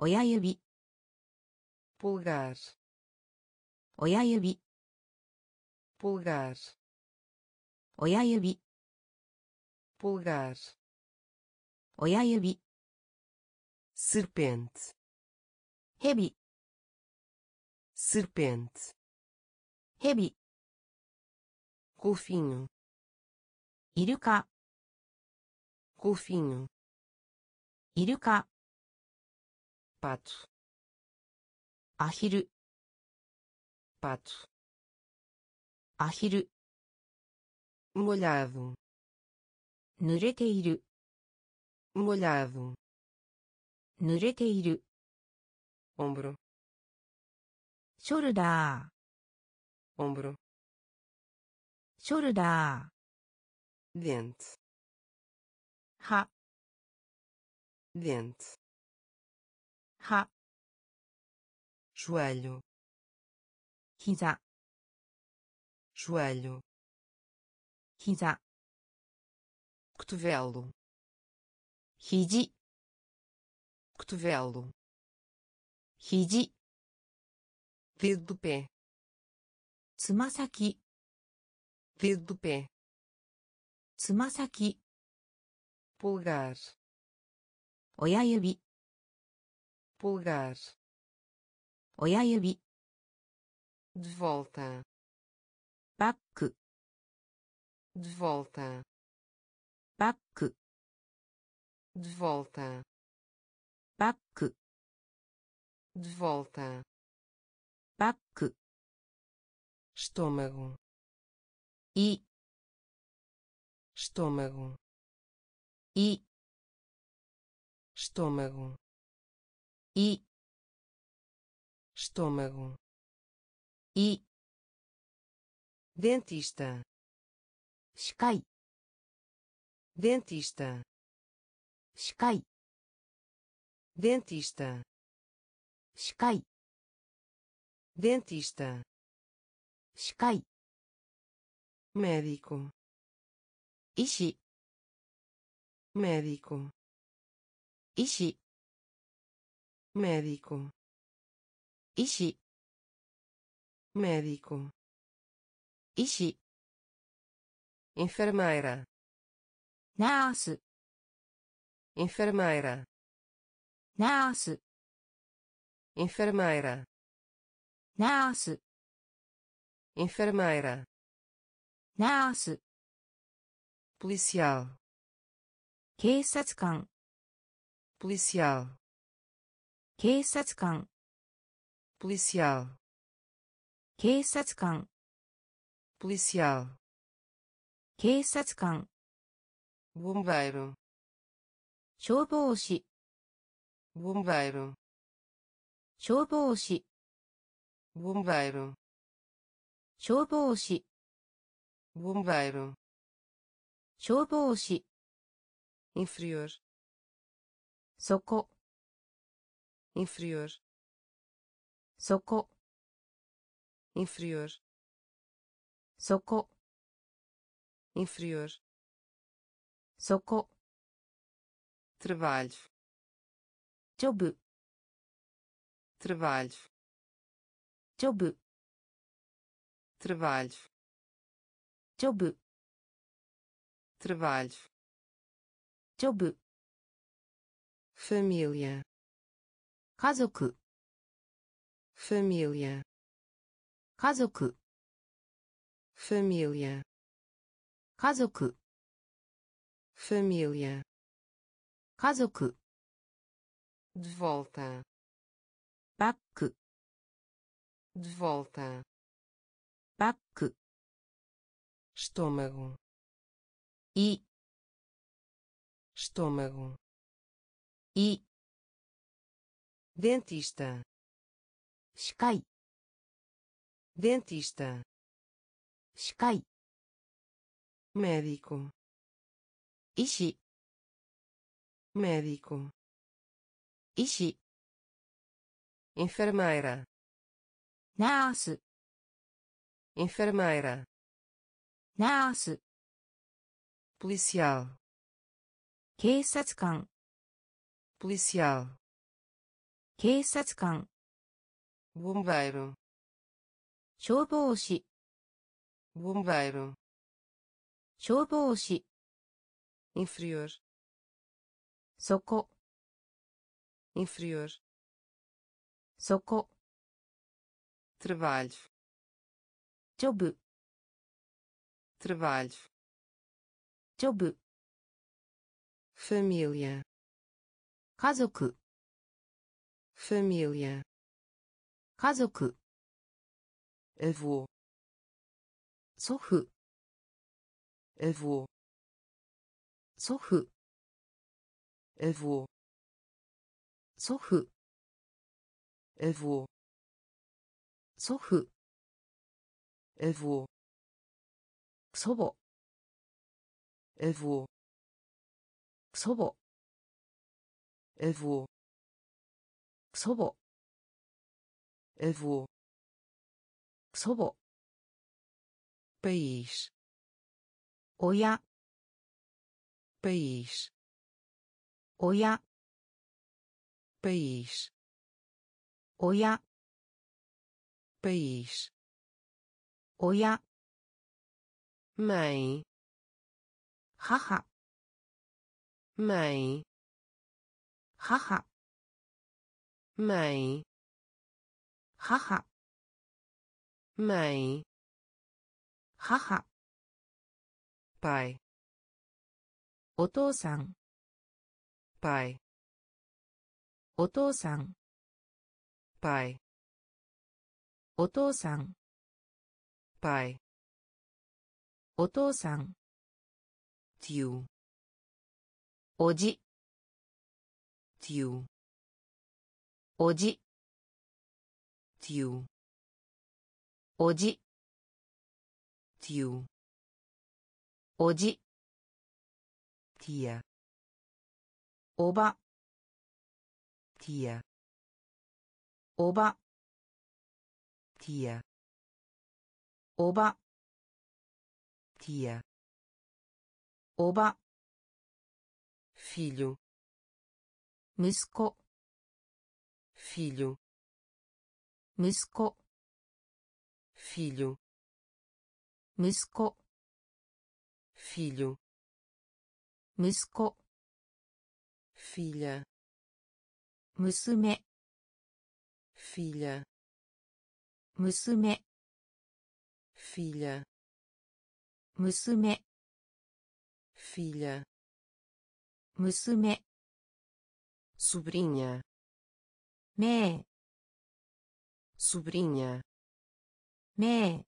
oyayubi, polegar, oyayubi, polegar, oyayubi, polegar, oyayubi, serpente, hebi, serpente, hebi, golfinho, iruka, golfinho, iruka, pato, ahiru, pato, ahiru, molhado, nureteiru, molhado, nureteiru, ombro, shoulder, ombro, shoulder, dente, ha, dente, ha, joelho, hiza, joelho, hiza, cotovelo, hiji, cotovelo, hiji, dedo do pé, tsumasaki, dedo do pé, tsumasaki, polegar, oyayubi, polegar, oyayubi, de volta, back, de volta, back, de volta, back, de volta, back, estômago, i, estômago, i, estômago, i, estômago, i, dentista, shikai, dentista, shikai, dentista, shikai, dentista, shikai, médico, ishi, médico, ishi, médico, ishi, Médico. Ishi. Enfermeira. Nurse. Enfermeira. Nurse. Enfermeira. Nurse. Enfermeira. Nurse. Policial. 警察官 policial 警察官 policial 警察官 policial 警察官 bombeiro 消防士 bombeiro 消防士 bombeiro 消防士 bombeiro 消防士 inferior そこ inferior そこ inferior そこ inferior そこ trabalho ジョブ trabalho ジョブ trabalho ジョブ trabalho Job. Família. Kazoku. Família. Kazoku. Família. Kazoku. Família. Kazoku. De volta. Back. De volta. Back. Estômago. I. Estômago. I. Dentista. Shikai. Dentista. Shikai. Médico. Ishi. Médico. Ishi. Enfermeira. Nurse. Enfermeira. Nurse. Policial. 警察官 policial 警察官 bombeiro 消防士 bombeiro 消防士 inferior そこ inferior そこ trabalho ジョブ trabalho ジョブ família, kazoku, família, kazoku, avô, sofu, avô, sofu, avô, sofu, avô, sofu, avô, sobo, avô. 祖母 avô 祖母 avô 祖母 país 親 país 親 país 親 país 親 mãe 母 mãe, haha, mãe, haha, mãe, haha, pai, o父さん, pai, o父さん, pai, o父さん, pai, o父さん, tio. おじ tio おじ tio おじ tio おじ tia おば tia おば tia おば tia おば filho, musco, filho, musco, filho, musco, filho, musco, filha, musume, filha, musume, filha, musume, filha, musume, sobrinha, mãe, sobrinha, mãe,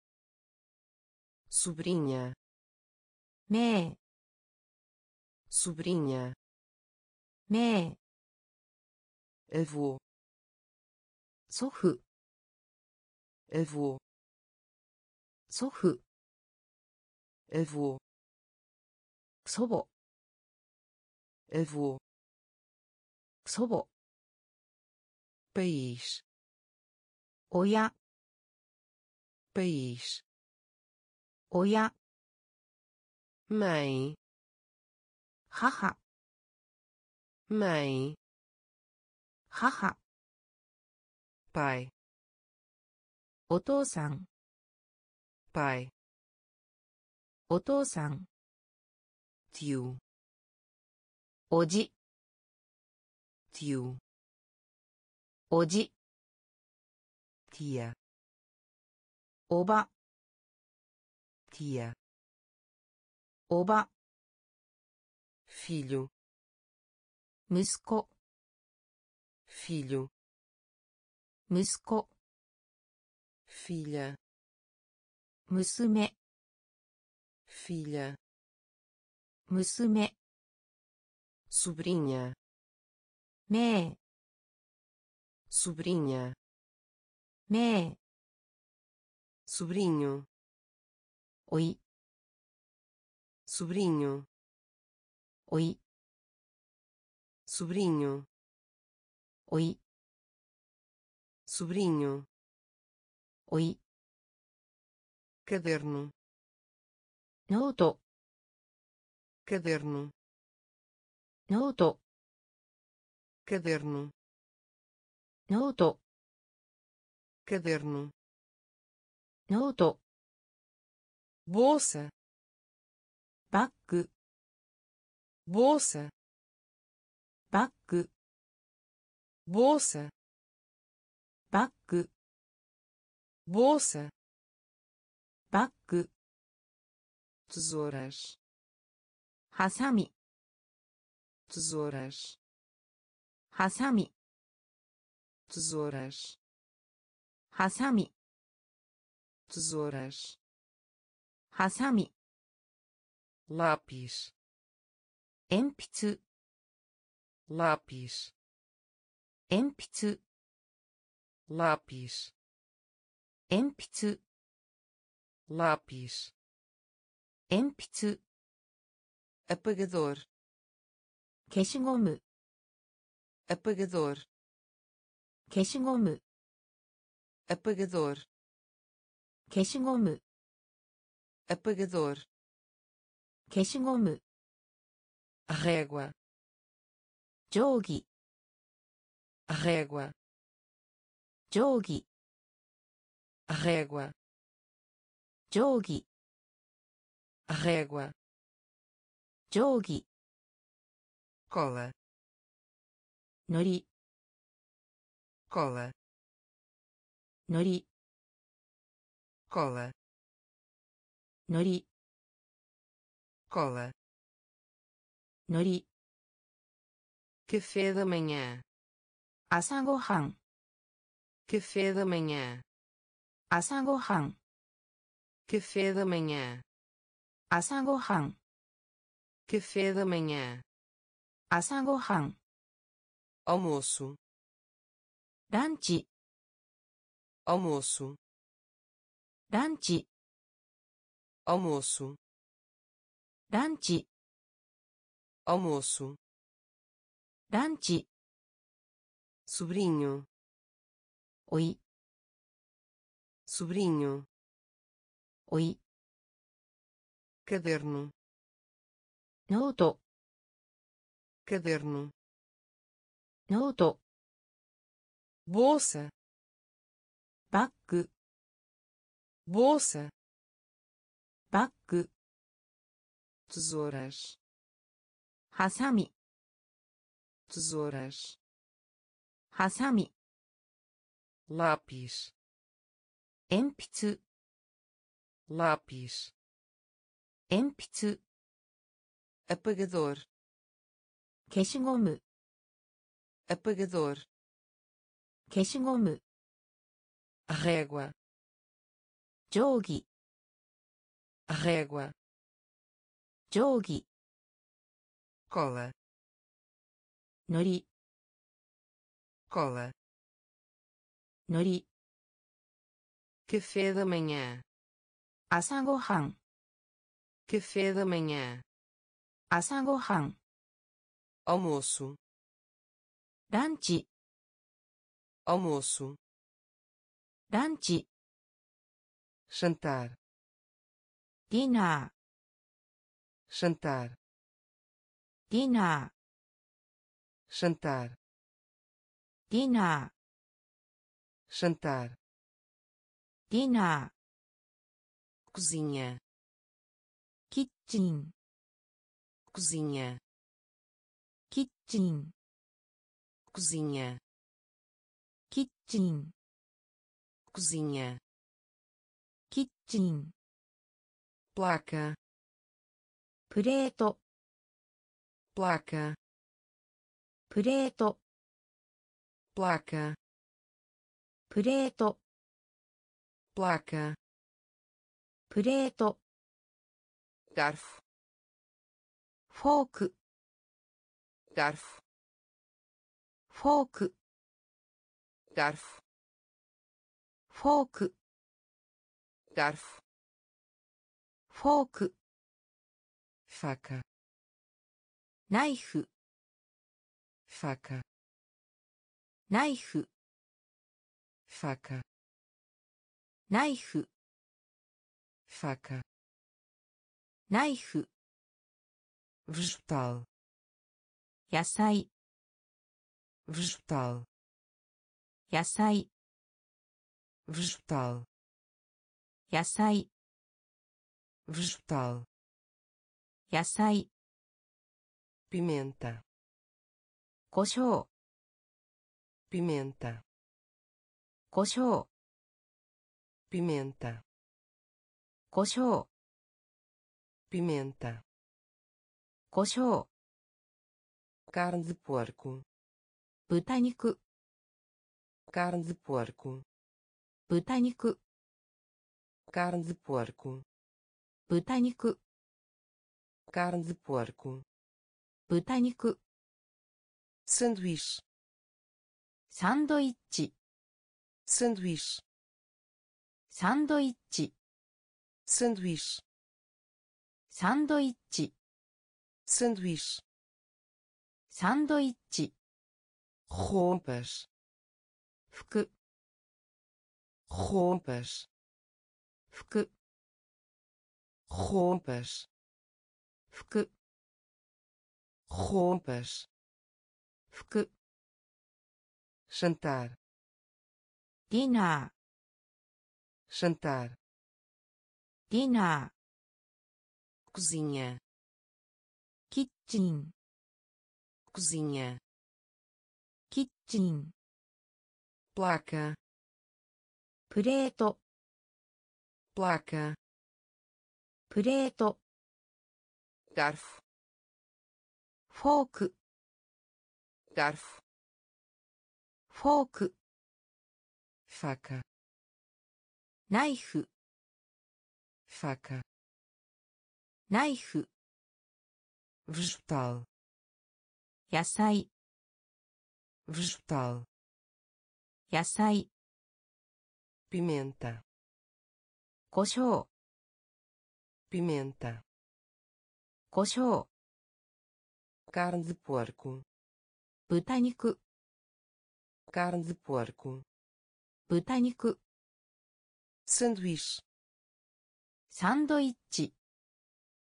sobrinha, mãe, sobrinha, mãe, avô, sofu, avô, sofu, avô, sobo, avô, sobo, país, oia, país, oia, mãe, haha, mãe, haha, pai, o tō san, pai, o tō san, tio, oji, tio, oji, tia, oba, tia, oba, filho, musco, filho, musco, filha, musume, filha, musume, sobrinha, mãe, sobrinha, mãe, sobrinho, oi, sobrinho, oi, sobrinho, oi, sobrinho, oi, caderno, noto, caderno, noto, caderno, noto, caderno, noto, bolsa, bag, bolsa, bag, bolsa, bag, bolsa, bag, tesouras, hasami, tesouras, hasami, tesouras, hasami, tesouras, hasami, lápis, empitsu, lápis, empitsu, lápis, empitsu, lápis, empitsu, apagador, keshigomu, apagador, keshigomu, apagador, keshigomu, apagador, keshigomu, régua, jogi, régua, jogi, régua, jogi, régua, jogi, cola, nori, cola, nori, cola, nori, cola, nori, café da manhã, asagohan, café da manhã, asagohan, café da manhã, asagohan, café da manhã, asagohan, almoço, lanche, almoço, lanche, almoço, lanche, almoço, lanche, sobrinho, oi, sobrinho, oi, caderno, noto, caderno, noto, bolsa, bag, bolsa, bag, tesouras, hasami, tesouras, hasami, lápis, enpitsu, lápis, enpitsu, apagador, keshigomu, apagador, keshigomu, régua, jogi, régua, jogi, cola, nori, cola, nori, café da manhã, asagohan, café da manhã, asagohan, almoço, lanche, almoço, lanche, jantar, dinner, jantar, dinner, jantar, dinner, jantar, dinner, cozinha, kitchen, cozinha, kitchen, cozinha, kitchen, cozinha, kitchen, placa, preto, placa, preto, placa, preto, placa, preto, garfo, fork, garfo, fork, garfo, fork, garfo, fork, faca, knife, faca, knife, faca, knife, faca, knife, vegetal, yasai, vegetal, yasai, vegetal, yasai, vegetal, yasai, pimenta, koshou, pimenta, koshou, pimenta, koshou, pimenta, koshou, carne de porco, butaniku, carne de porco, butaniku, carne de porco, butaniku, carne de porco, butaniku, sanduíche, sanduíche, sanduíche, sanduíche, sanduíche, sanduíche, sanduíche, sanduíche, roupas, fuku, roupas, fuku, roupas, fuku, roupas, fuku, jantar, dinner, jantar, dinner, cozinha, kitchen, cozinha, kitchen, placa, preto, placa, preto, garfo, fork, garfo, fork, faca, knife, faca, knife, vegetal, yasai, vegetal, yasai, pimenta, koshou, pimenta, koshou, carne de porco, butaniku, carne de porco, butaniku, sanduíche, sanduíche,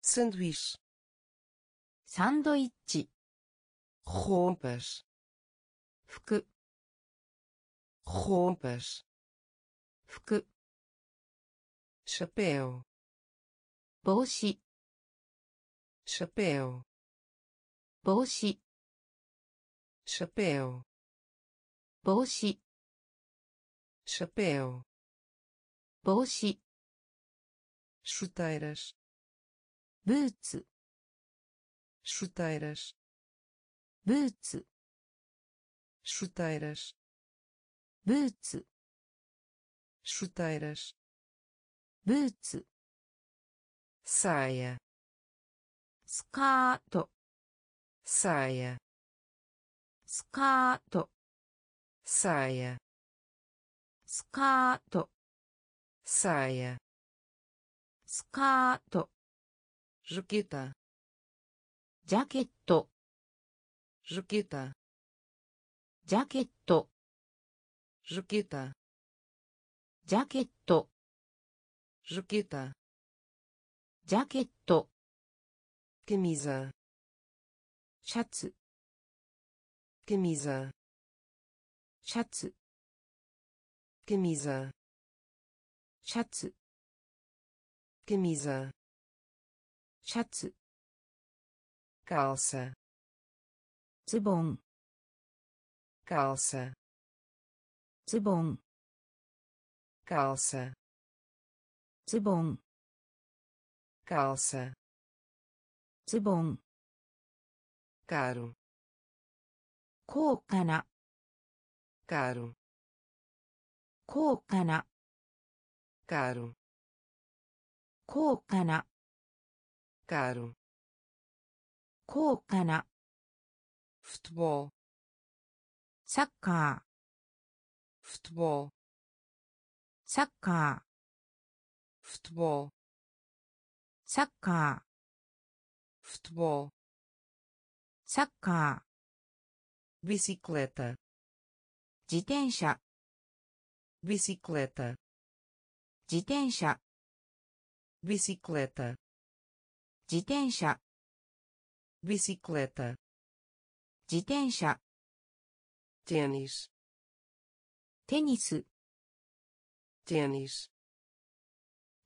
sanduíche, sanduíche, roupas, fuku, roupas, fuku, chapéu, 帽子 chapéu, 帽子 chapéu, 帽子 chapéu, 帽子 chuteiras, ブーツ chuteiras, ブーツ chuteiras, ブーツ chuteiras, ブーツ saia, スカート saia, スカート saia, スカート saia, スカート jaqueta, ジャケット jaqueta, ジャケット jaqueta, ジャケット jaqueta, ジャケット camisa, シャツ camisa, シャツ camisa, シャツ camisa, シャツ calça, ズボン calça, ズボン calça, ズボン calça, ズボン caro, 高価な caro, 高価な caro, 高価な caro, 高価な futebol, サッカー futebol, サッカー futebol, サッカー futebol, サッカー bicicleta, 自転車 bicicleta, 自転車 bicicleta, 自転車 bicicleta, 自転車 tênis, テニス tênis,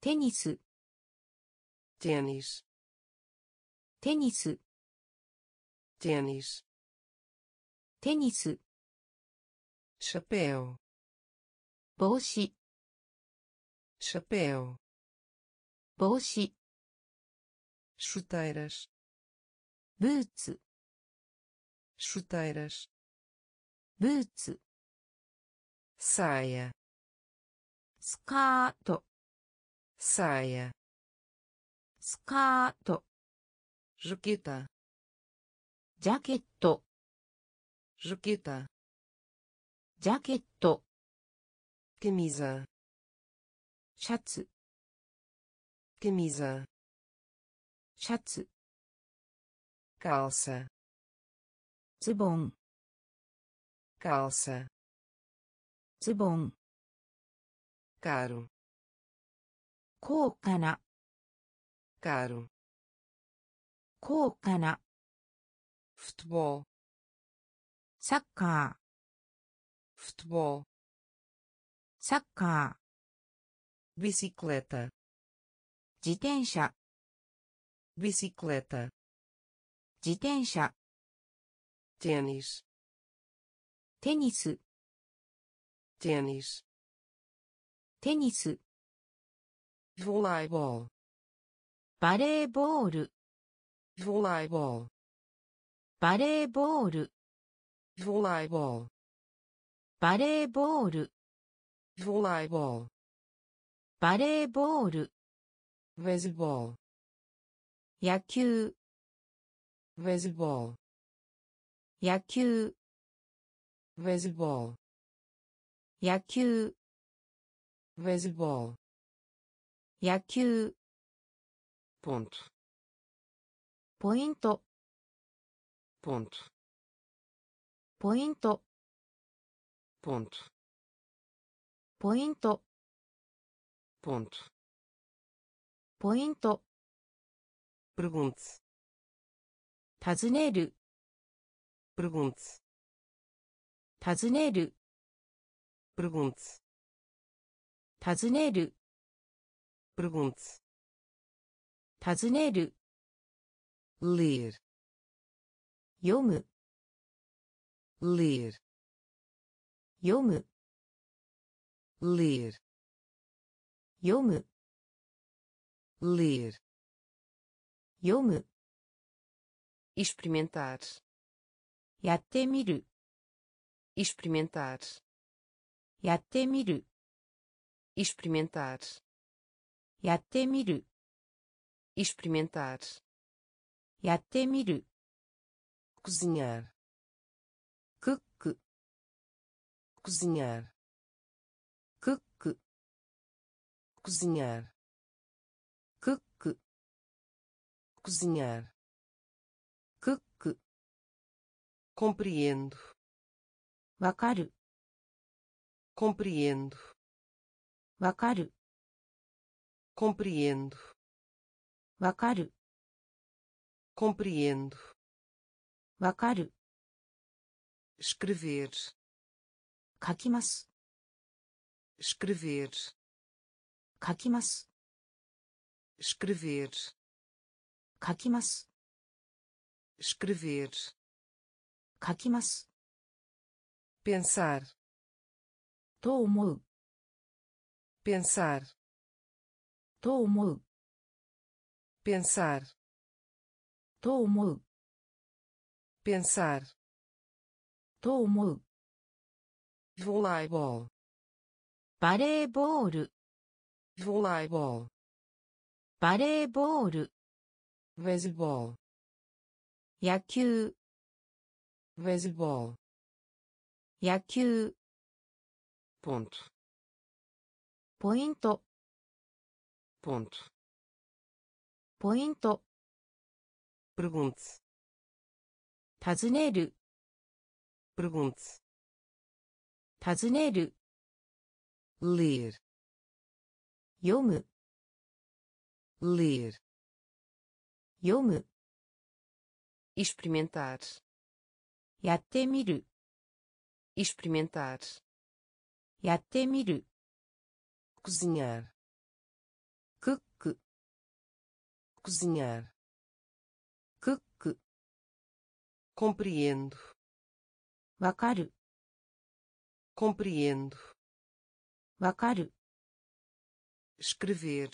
テニス tênis, テニス tênis, テニス chapéu, 帽子 chapéu, 帽子 chuteiras, ブーツ chuteiras, ブーツ saia, スカート saia, スカート jaqueta, ジャケット jaqueta, ジャケット camisa, シャツ camisa, シャツ calça, ズボン calça, ズボン caro, 高価な caro, 高価な futebol, サッカー futebol, サッカー bicicleta, 自転車 bicicleta, 自転車 tênis, テニス tênis, テニス voleibol, バレーボール voleibol, バレーボール voleibol, バレーボール voleibol, バレーボール baseball, 野球 baseball, 野球 baseball, 野球 baseball, 野球 ponto, ポイント ponto, ポイント ponto, ポイント ponto, ポイント pergunte, 尋ねる pergunte, 尋ねる pergunte, 尋ねる Pergunte. Tazuneru. Ler. Yomu. Ler. Yomu. Ler. Yomu. Ler. Yomu. Experimentar. Yatte miru. Experimentar. Yatte miru. Experimentar. Yatte miru. Experimentar. Yatte miru. Cozinhar. Cook. Cozinhar. Cook. Cozinhar. Cook. Cozinhar. Cook. Compreendo. Wakaru. Compreendo. Wakaru. Compreendo. Wakaru. Compreendo. Wakaru. Escrever. Kakimasu. Escrever. Kakimasu. Escrever. Kakimasu. Escrever. Kakimasu. Pensar. Tomou. Pensar. Tomou. Pensar. Tomou. Pensar. Tomou. Voleibol. Voleibol. Voleibol. Voleibol. Beisebol. Yaku. Beisebol. Yaku. Ponto. Ponto. Ponto. Ponto. Pergunte. Tazuneru. Pergunte. Tazuneru. Ler. Yomu. Ler. Yomu. Experimentar. Yatte miru. Experimentar. Yatte miru. Cozinhar. Cook. Cozinhar. Cook. Compreendo. Wakaru. Compreendo. Wakaru. Escrever.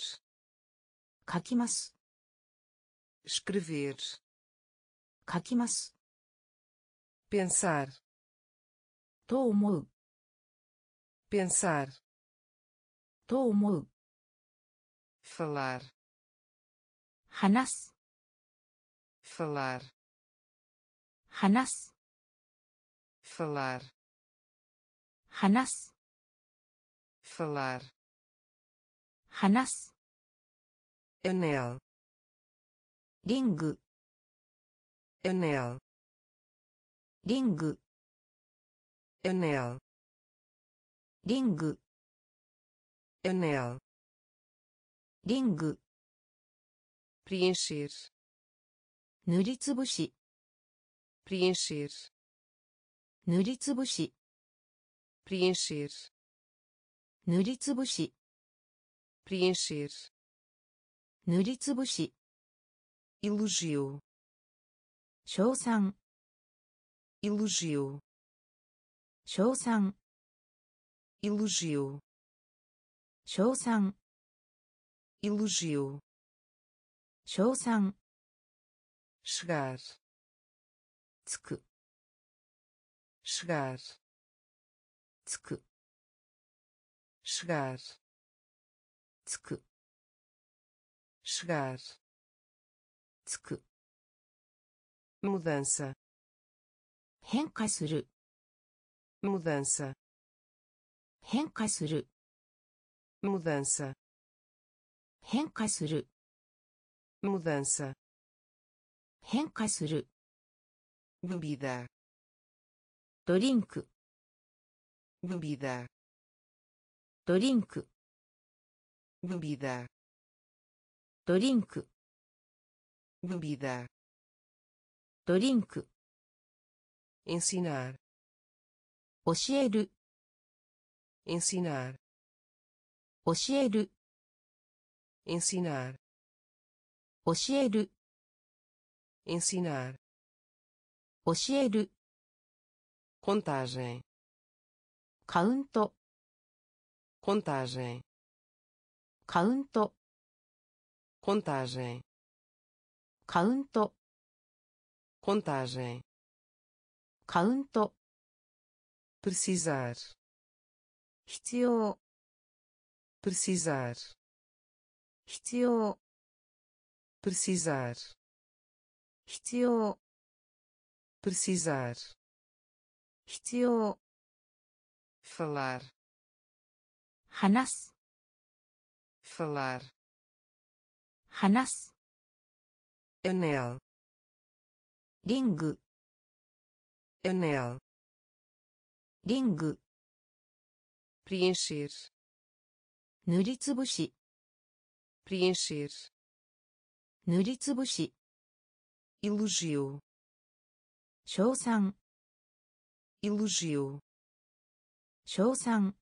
Kakimasu. Escrever. Kakimasu. Pensar. Tomou. Pensar. Tomou. Falar. Hanasu. Falar. Hanasu. Falar. Hanasu. Falar. Hanasu. Anel. Ring. Anel. Ring. Anel. Ring. Anel. Ring. Preencher. Nuritsubushi. Preencher. Nuritsubushi. Preencher. Nuritsubushi. Preencher. Nuritsubushi. Elogio. Shousan. Elogio. Shousan. Elogio. Shousan. Elogio. Shousan. Chegar. Tsuku. Chegar. Tsuku. Chegar. Tsuku. Chegar. Tsuku. Mudança. 変化する mudança 変化する mudança 変化する mudança 変化する bebida ドリンク bebida ドリンク bebida ドリンク bebida ドリンク ensinar, 教える ensinar, 教える ensinar, 教える ensinar, 教える contagem, カウント contagem, カウント contagem, カウント contagem, カウント precisar, 必要 precisar, 必要 precisar, 必要 precisar, 必要 falar, 話す falar, 話す anel, リング anel, リング preencher, 塗りつぶし preencher, 塗りつぶし elogio, 称賛 elogio, 称賛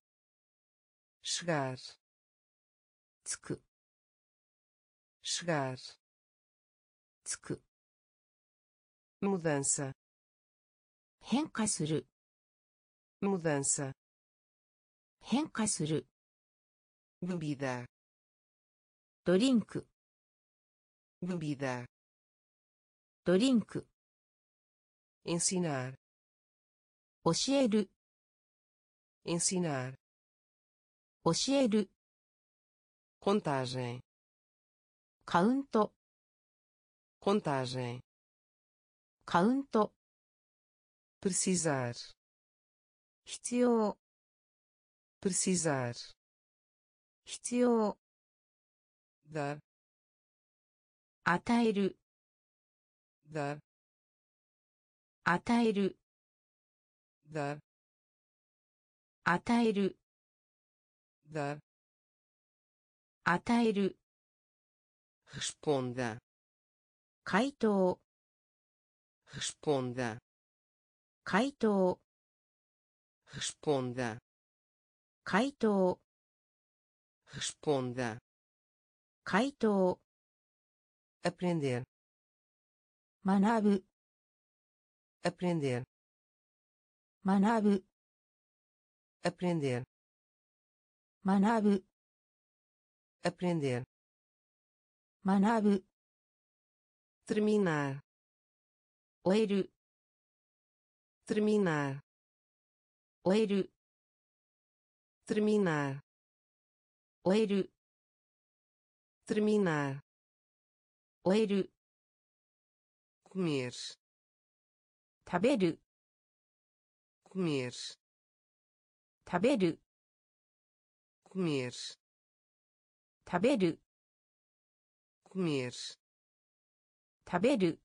chegar, つく chegar, つく mudança, 変化する mudança, 変化する bebida, ドリンク bebida, ドリンク ensinar, 教える ensinar, 教える contagem, カウント contagem, カウント precisar, 必要 precisar, 必要 dar, 与える dar, 与える dar, 与える dar, 与える responda, 回答 responda, 回答 responda, 回答 responda, 回答 aprender, 学ぶ aprender, 学ぶ aprender, 学ぶ aprender, 学ぶ terminar, 終える terminar, 終える terminar, 終える terminar, 終える comer, 食べる comer, 食べる comer, 食べる comer, 食べる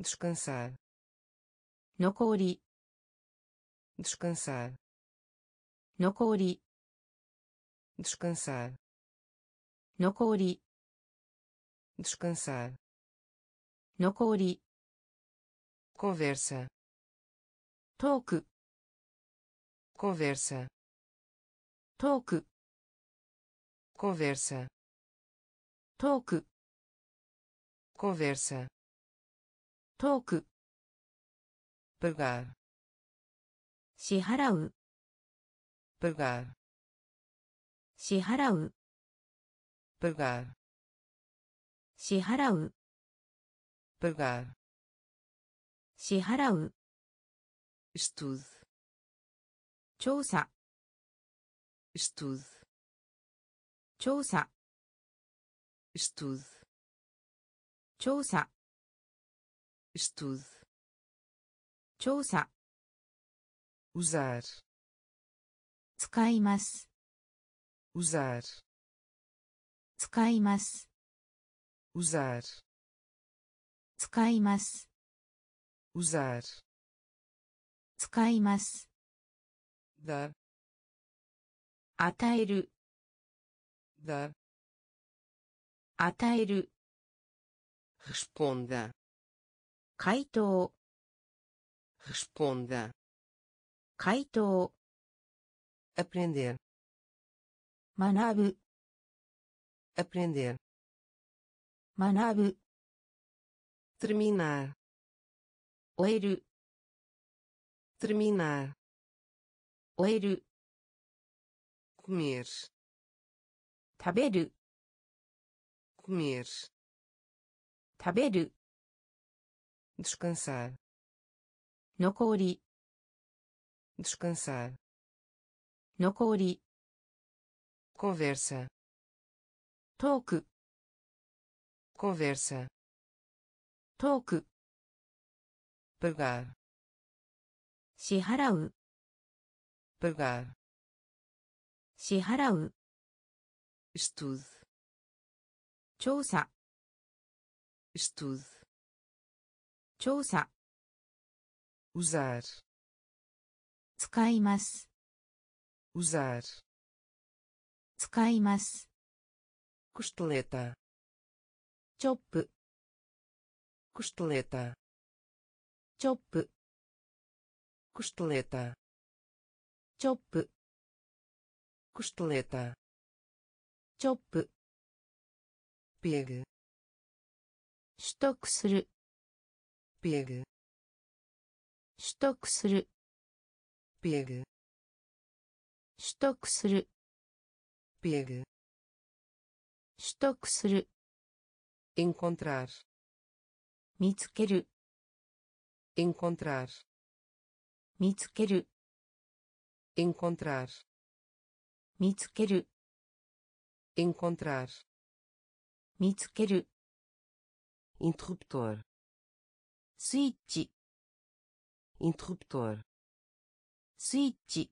descansar, 残り descansar, 残り descansar, 残り descansar, 残り conversa, トーク conversa, トーク conversa, トーク conversa, トーク pagar, 支払う pagar, 支払う pagar, 支払う pagar, 支払う estudo, 調査 estudo, 調査 estudo, 調査 estudo, 調査 usar, 使います usar, 使います usar, 使います usar, 使います dar, 与える dar, 与える responda, 回答 responda, 回答 aprender, 学ぶ aprender, manabu, terminar, oeru, terminar, oeru, comer, taberu, comer, taberu, descansar, nokori, descansar, nokori, conversa, toku, conversa, toku, pagar, 支払う pagar, 支払う estudo, 調査 estudo, 調査 usar, 使います usar, 使います costeleta, チョップ costeleta, チョップ costeleta, chop, costeleta, chop, pegue, 取得する pegue, 取得する pegue, 取得する pegue, 取得する encontrar, 見つける encontrar, 見つける encontrar, 見つける encontrar, 見つける interruptor, スイッチ interruptor, スイッチ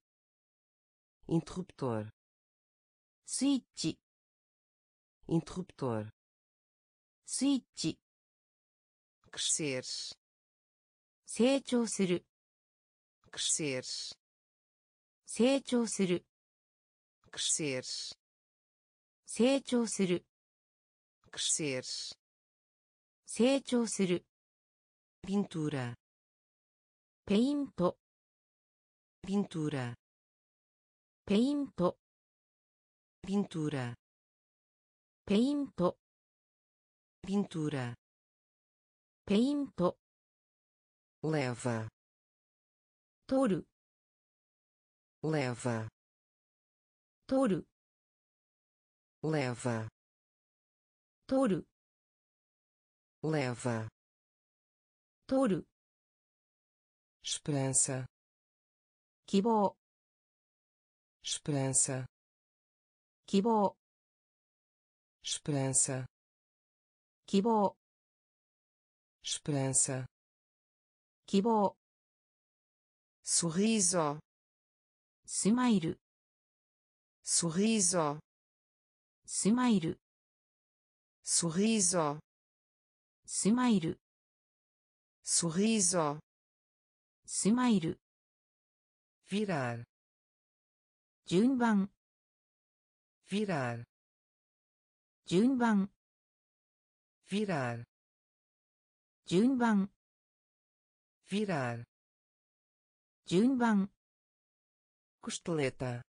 interruptor, スイッチ interruptor, スイッチ crescer, 成長するcrescer, 成長する crescer, 成長する crescer, 成長する pintura, ペイント pintura, ペイント pintura, ペイント pintura, ペイント leva, 取る leva, 取る leva, 取る leva, 取る esperança, 希望 esperança, 希望 esperança, 希望 esperança, 希望 sorriso, スマイル sorriso, スマイル sorriso, スマイル sorriso, スマイル virar, 順番 virar, 順番 virar, 順番 virar, 順番 costeleta,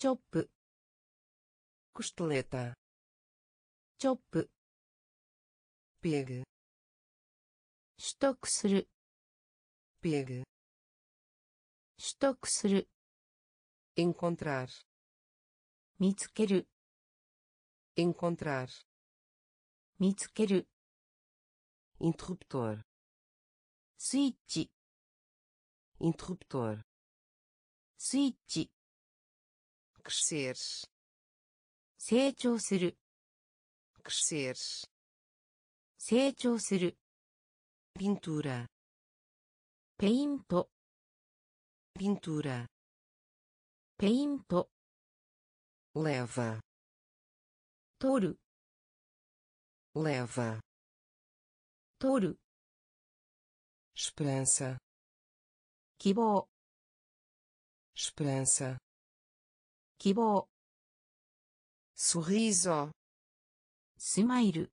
チョップ costeleta, チョップ pegue, 取得する pegue, 取得する encontrar, 見つける encontrar, 見つける interruptor, スイッチinterruptor, スイッチ crescer, 成長する crescer, 成長する pintura, ペイント pintura, ペイント leva, 取る leva, 取る esperança, 希望 esperança, 希望 sorriso, スマイル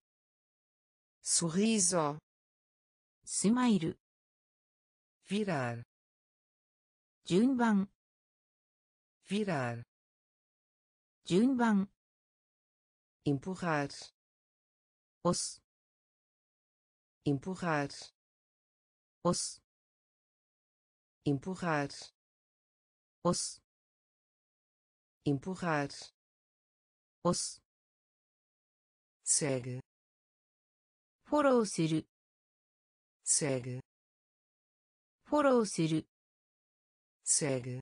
sorriso, スマイル virar, 順番 virar, 順番 empurrar, os, empurrar, os, empurrar, os, empurrar, os, segue, フォローする segue フォローする segue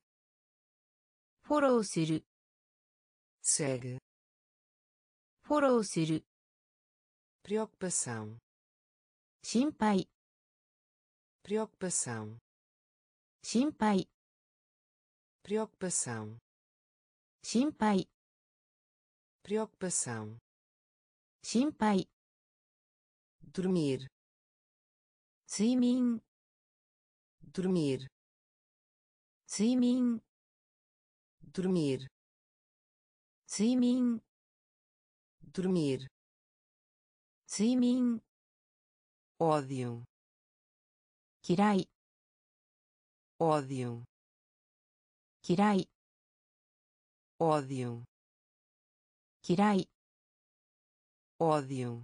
フォローする segue フォローする preocupação 心配 preocupação 心配 preocupação 心配 preocupação 心配 dormir, dormir, dormir, dormir, dormir, dormir, dormir, ódio, kirai, ódio, kirai, ódio, kirai, ódio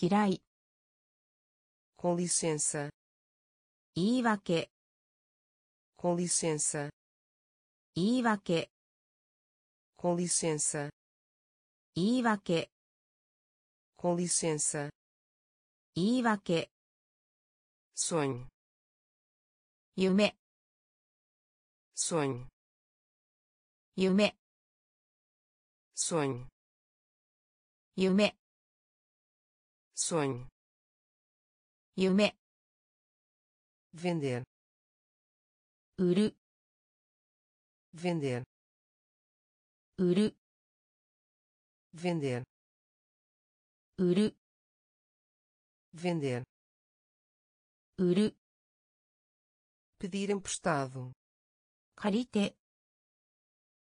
Kirai. Com licença. Iiwake. Com licença. Iiwake. Com licença. Iiwake. Com licença. Iiwake. Sonho. Yume. Sonho. Yume. Sonho. Yume. Sonho, yume, vender, uru, vender, uru, vender, uru, vender, uru, pedir emprestado, karite,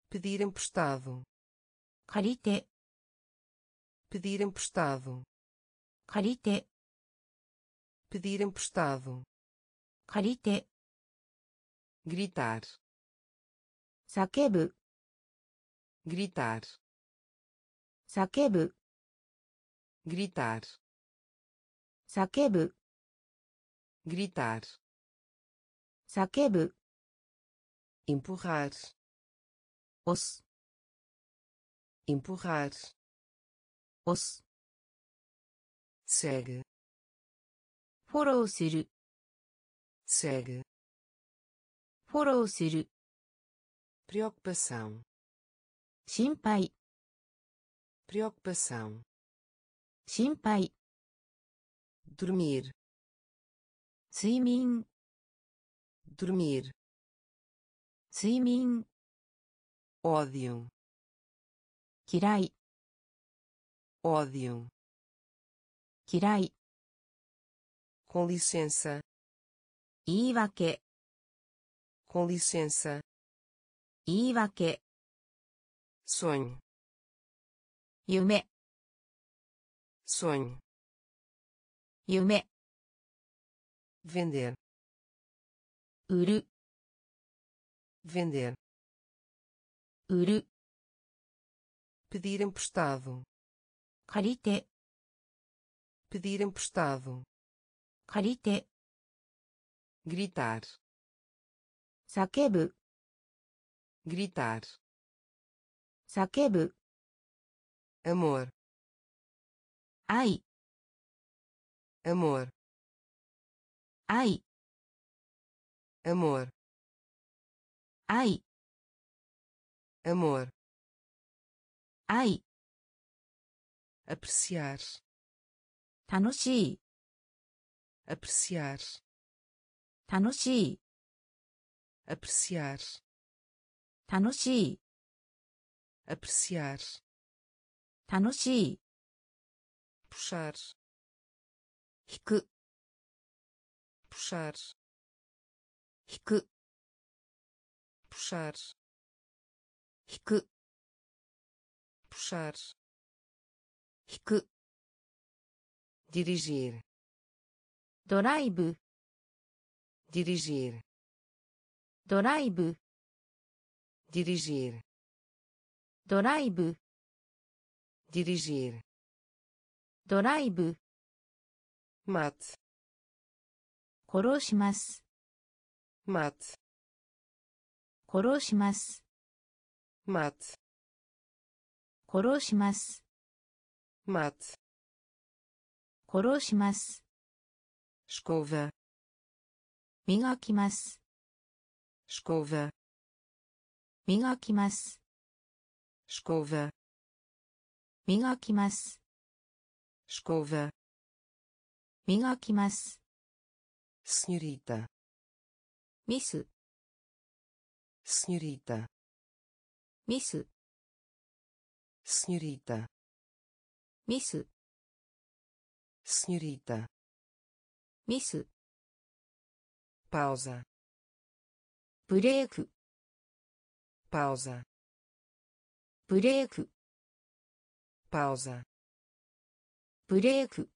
pedir emprestado, karite, pedir emprestado Karite. Pedir emprestado. Karite. Gritar. Sakebu. Gritar. Sakebu. Gritar. Sakebu. Gritar. Sakebu. Empurrar. Os. Empurrar. Os. Segue フォローする segue フォローする preocupação 心配 preocupação 心配 dormir 睡眠 dormir 睡眠 ódio 嫌い ódio Kirai. Com licença. Iiwake. Com licença. Iiwake. Sonho. Yume. Sonho. Yume. Vender. Uru. Vender. Uru. Pedir emprestado. Karite. Pedir emprestado. Karite. Gritar. Sakebu. Gritar. Sakebu. Amor. Ai. Amor. Ai. Amor. Ai. Amor. Ai. Apreciar. 楽しい apreciar 楽しい apreciar 楽しい apreciar 楽しい puxar 引く puxar 引く puxar 引く puxar 引く dirigir, drive, dirigir, drive, dirigir, drive, dirigir, drive, mate, 殺します、mate, 殺します、mate, 殺します、mate, 殺します、escova, 磨きます、escova, 磨きます。escova, 磨きます。escova, 磨きます。senhorita, ミス。senhorita, ミス。senhorita, ミス。senhorita, ミス。pausa, ブレーク。pausaブレーク pausa ブレーク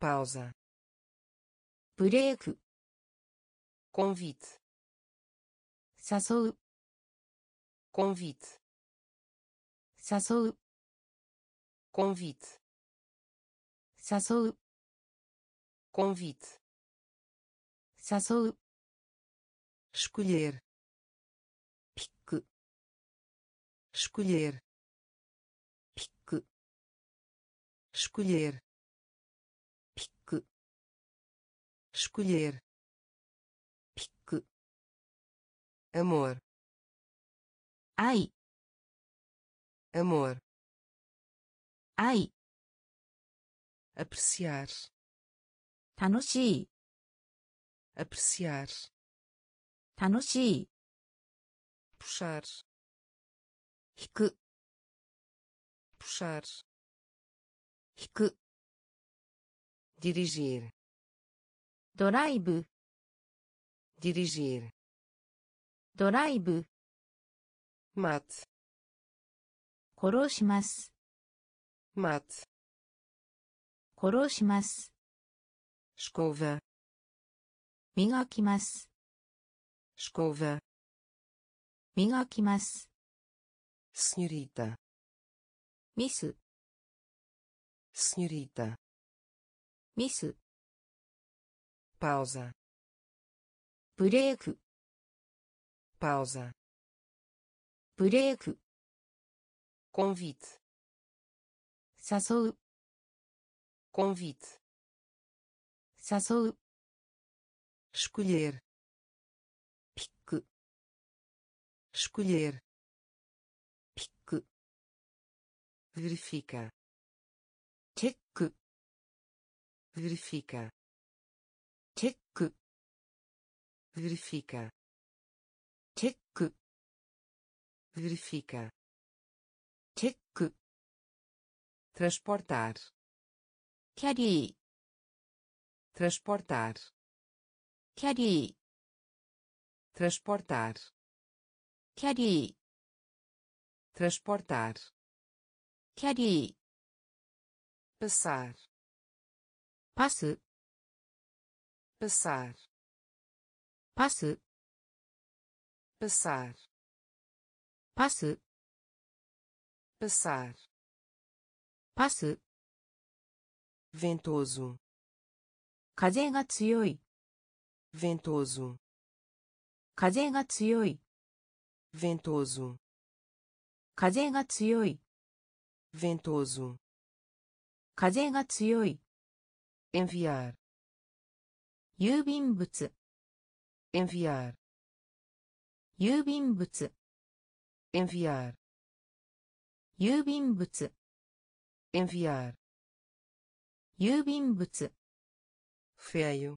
pausa ブレーク convite 誘う convite 誘う convite 誘う convite 誘う escolher escolher, pique, escolher, pique, escolher, pique, amor, ai, amor, ai, apreciar, tanoshi, apreciar, tanoshi, puxar.引く puxar 引く dirigir ドライブ dirigir ドライブ mate 殺します mate 殺します escova 磨きます escova 磨きますsenhorita, miss, senhorita, miss, pausa, break, pausa, break, convite, 誘う convite, 誘う escolher, pique, escolher.verifica, check, verifica, check, verifica, check, verifica, check, transportar, carry, transportar, carry, transportar, carry, transportar.carry passar passe passar passe passar passe passar passe ventoso 風が強い ventoso 風が強い ventoso 風が強いventoso 風が強い enviar 郵便物 enviar 郵便物 enviar 郵便物 enviar 郵便物 feio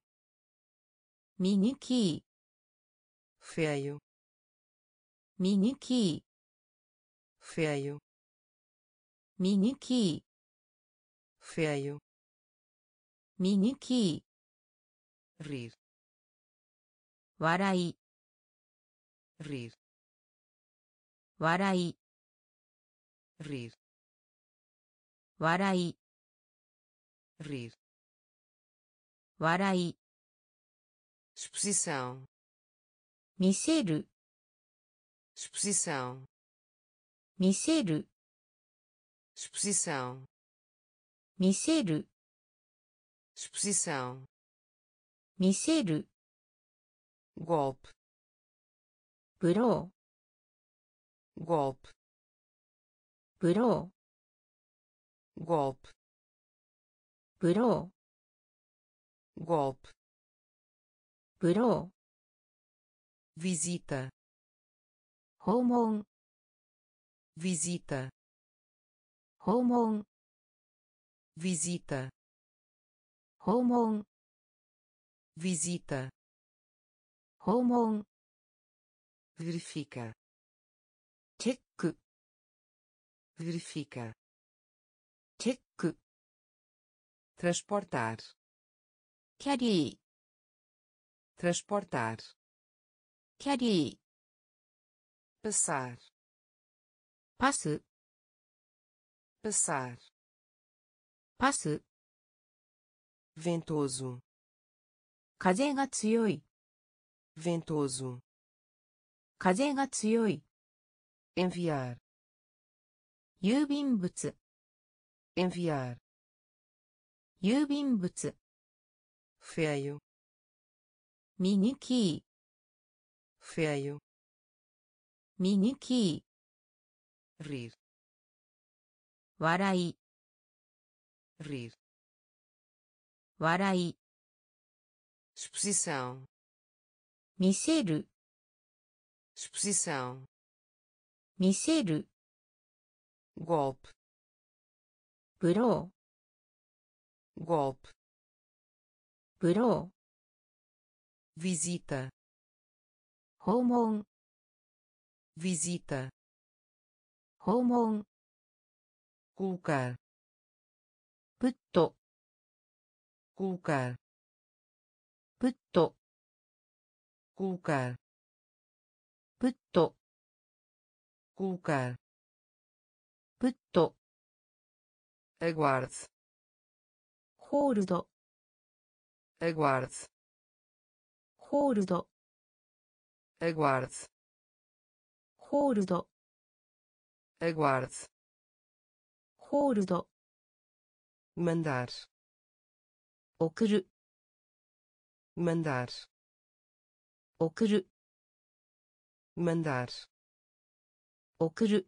醜い feio 醜い feio miniki, feio, miniki, rir, warai, rir, warai, rir, warai, rir, warai, exposição, miseru, exposição, miseru exposição, 見せる exposição, 見せる golpe, ブロー golpe, ブロー golpe, ブロー golpe, ブロー visita, 訪問 visita, 訪問 visita, 訪問 visita, 訪問 verifica, チェック verifica, チェック transportar, キャリー transportar, キャリー passar, パス passar, パス ventoso, 風が強い ventoso, 風が強い enviar, 郵便物 enviar, 郵便物 feio, 醜い feio, 醜い rir, 笑い rir, 笑い exposição, 見せる exposição, 見せる golpe, ブロー golpe, ブロー visita, 訪問 visita, 訪問 colocar, プット colocar, プット colocar, プット colocar, プット aguarde, ホールド aguarde, ホールド aguarde, ホールド aguarde, ホールド mandar, 送る mandar, 送る mandar, 送る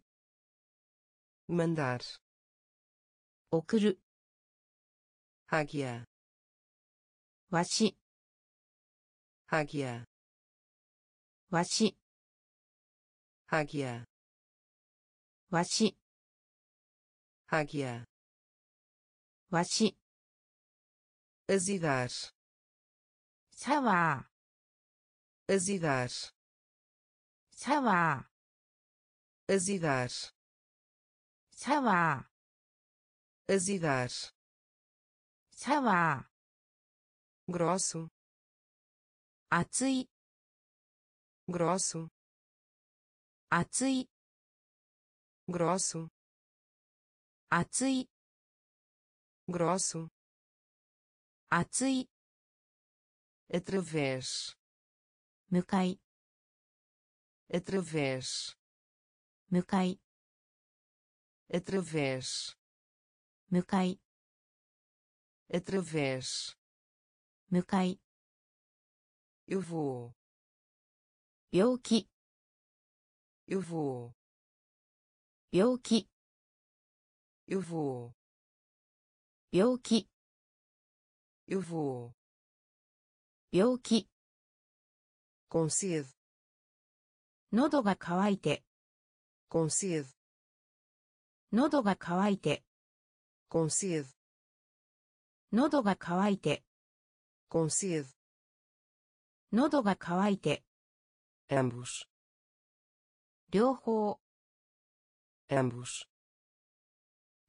mandar, 送る águia, わし águia, わし águia, わし águia, わし azidar, シャワー azidar, シャワー azidar, シャワー azidar, シャワー grosso, 厚い grosso, 厚い grosso, 厚い grosso, 厚い através, 向かい através, 向かい através, 向かい através, 向かい eu vou, 病気 eu vou, 病気 eu vou, 病気 eu vou, 病気 com sede, 喉が渇いて com sede, 喉が渇いて com sede, 喉が渇いて com sede, 喉が渇いて ambos, 両方 ambos,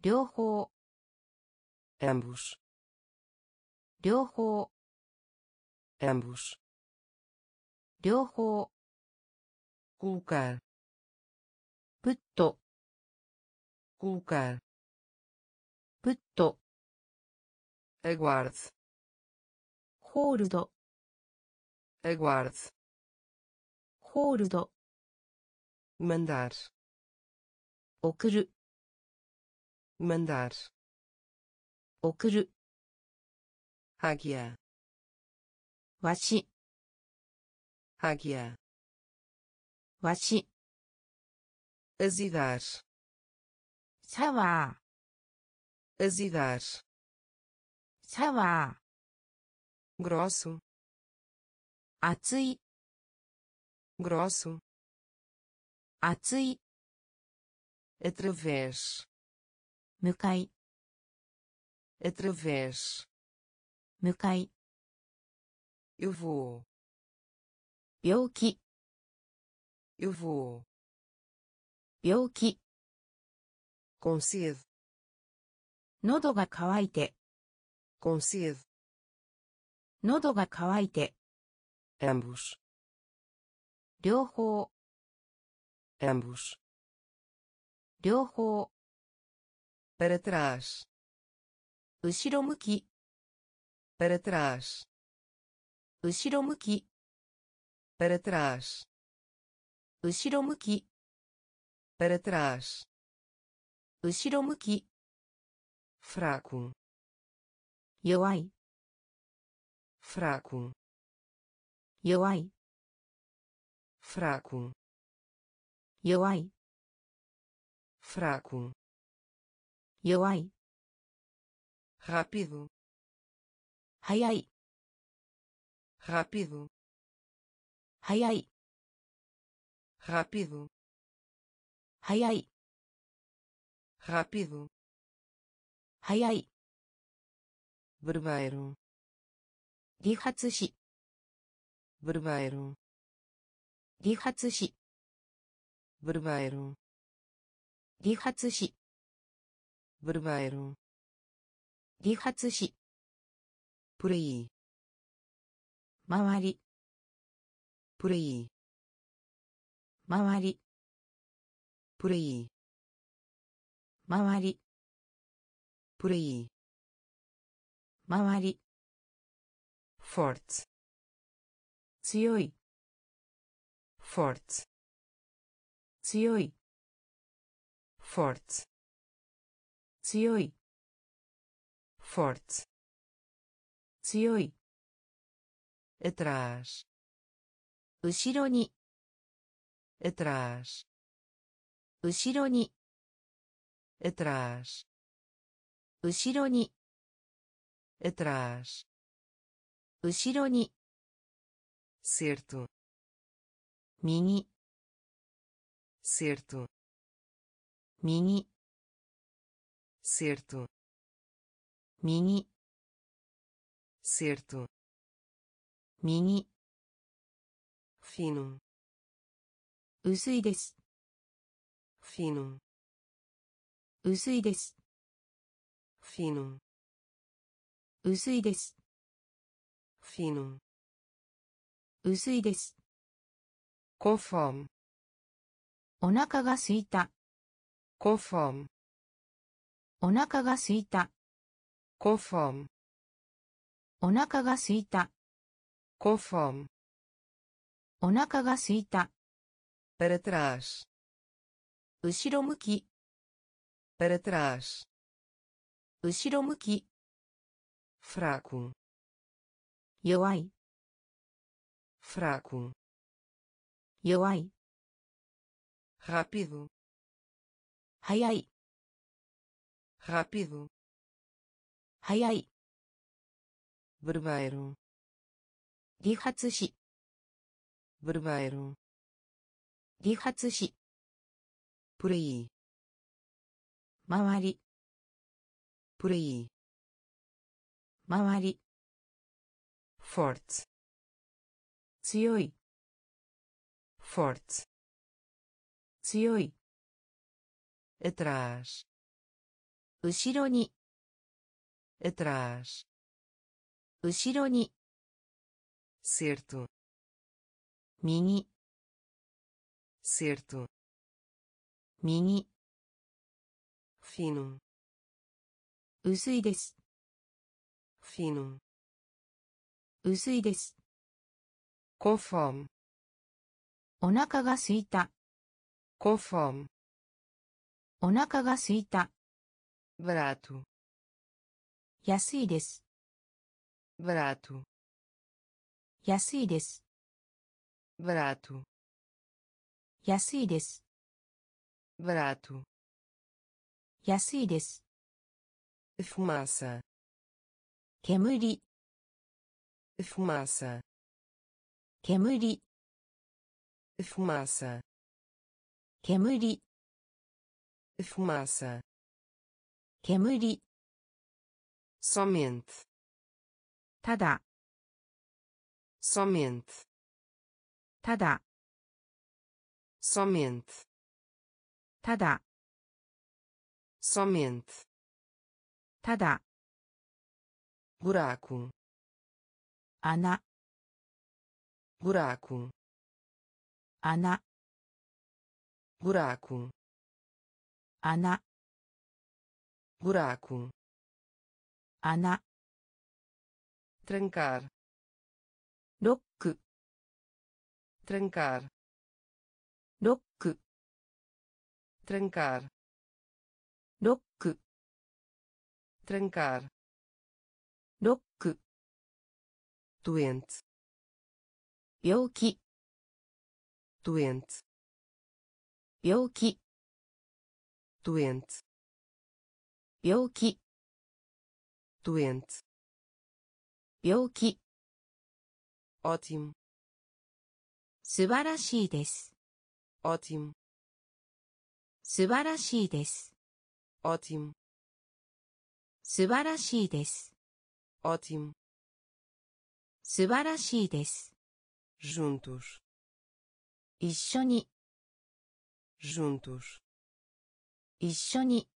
両方 ambos, 両方 ambos, 両方 colocar, プット colocar, プット aguarde, ホールド aguarde, ホールド mandar, 送る mandar, 送る hagia, わし hagia, わし azidar, シャワー azidar, シャワー grosso, 熱い grosso, 熱い através, 向かい através, 向かい eu vou, 病気 eu vou, 病気 com sede, 喉が渇いて com sede, 喉が渇いて ambos, 両方 ambos, 両方 para trás, 後ろ向き para trás, 後ろ向き para trás, 後ろ向き para trás, 後ろ向き fraco, 弱い fraco, 弱い fraco, 弱い fraco, 弱い rápido, 速い rápido, 速い rápido, 速い rápido, 速い barbeiro, 理髪師 barbeiro, 理髪師 barbeiro, 理髪師 barbeiro, 理髪師 por aí, 周り por aí, 周り por aí, 周り por aí, 周り forte, 強い forte, 強い forte, 強い forte, 強い atrás, 後ろに atrás, 後ろに atrás, 後ろに atrás, 後ろに certo, 右 certo, 右 certo, 右 certo, 右 fino, 薄いです fino, 薄いです fino, 薄いです fino, 薄いです conforme, お腹が空いた conforme, お腹が空いた conforme, お腹が空いた conforme, お腹が空いた para trás, 後ろ向き para trás, 後ろ向き fraco, 弱い fraco, 弱い rápido, 速い rápido, 速い barbeiro, 理髪師 barbeiro, 理髪師 por aí, 周り por aí, 周り forte, 強い forte, 強い atrás, 後ろに atrás, 後ろに certo, 右 certo, 右 fino, 薄いです fino, 薄いです conforme, お腹が空いた conforme, お腹が空いた barato, 安いです。barato, 安いです。barato, 安いです。barato, 安いです。fumaça, 煙。fumaça, 煙。fumaça, 煙。fumaça, 煙。somente, ただ。somente, ただ。somente, ただ。somente, ただ。buraco, 穴。buraco, 穴。buraco, 穴。buraco, 穴。trancar, ロック。trancar, ロック。trancar, ロック。trancar, ロック。doente, 病気。doente, 病気。doente, 病気。doente, 病気。ótimo, 素晴らしいです。ótimo, 素晴らしいです。ótimo, 素晴らしいです。ótimo, 素晴らしいです。juntos, 一緒に。juntos, 一緒に。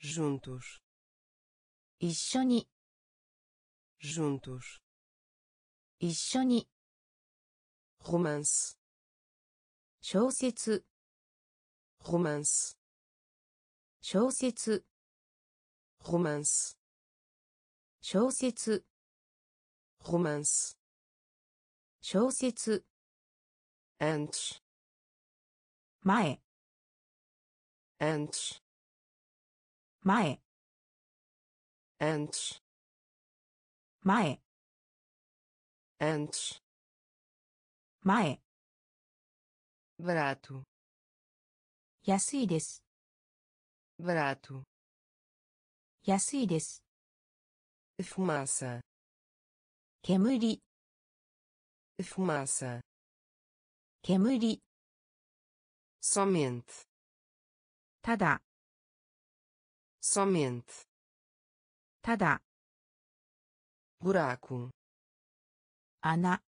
juntos, 一緒に。juntos, 一緒に。romance, 小説。romance, 小説。romance, 小説。romance, 小説。antes, 前。antes, 前。antes, 前。antes, 前。barato, 安いです。barato, 安いです。fumaça, 煙。fumaça, 煙。somente, ただ。somente, ただ。buraco, 穴。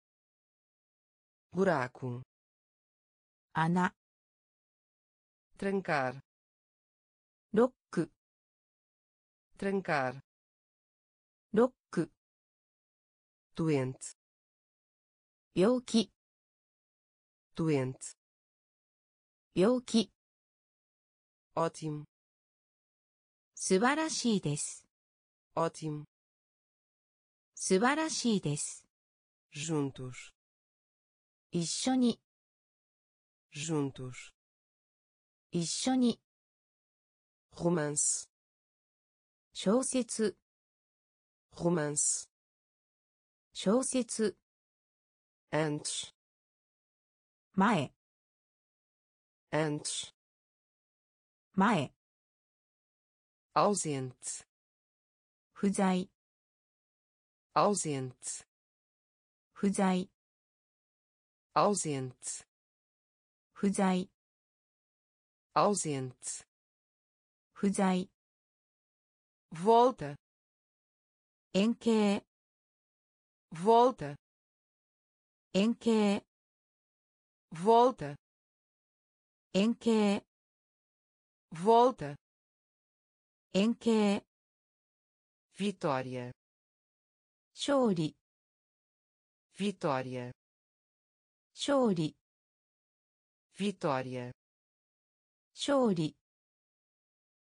buraco, 穴。trancar, ロック。trancar, ロック。doente, 病気。doente, 病気。ótimo, 素晴らしいです。ótimo, 素晴らしいです。juntos, 一緒に。juntos, 一緒に。romance, 小説。romance, 小説。antes, 前。antes, 前。ausente, 不在。ausente, 不在。ausente, 不在。ausente, 不在。volta, 円形。volta, 円形。volta, 円形。volta, 円形。vitória, 勝利。vitória, 勝利。vitória, 勝利。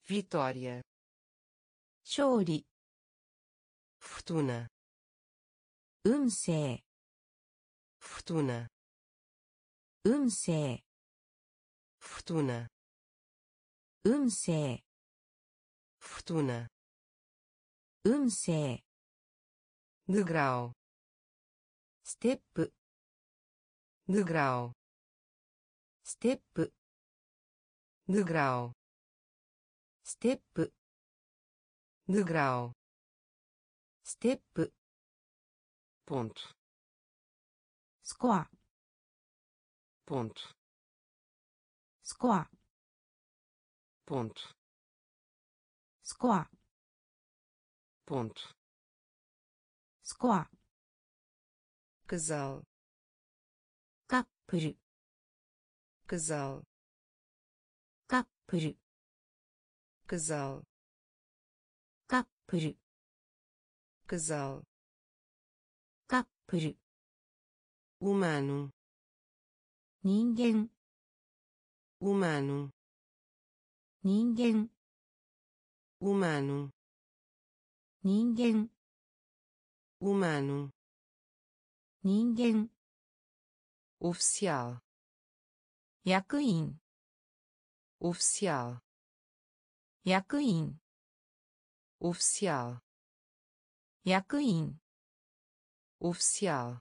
vitória, 勝利。fortuna, 運勢。fortuna, 運勢。fortuna, 運勢。Fortuna.運勢 degrau. Step. Degrau. Step. Degrau. Step. Degrau. Step. Ponto. Score. Ponto. Score. Ponto. Score. Ponto. Score. Casal. Couple. Casal. Couple. Casal. Couple. Casal. Couple. Humano. Ninguém. Humano. Ninguém. Humano. Ninguém. Humano. Ninguém. Oficial. Yakuin. Oficial. Yakuin. Oficial. Yakuin. Oficial.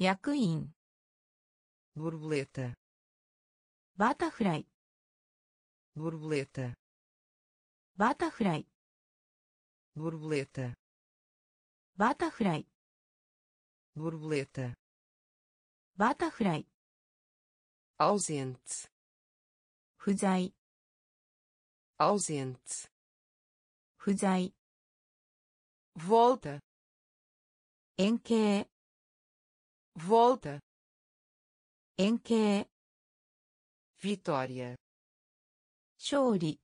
Yakuin. Borboleta. Butterfly. Borboleta. Butterfly. Borboleta. Butterfly. Borboleta. Butterfly. Ausente.不在. Ausente. 不在. Volta. 円形 volta. 円形 vitória. 勝利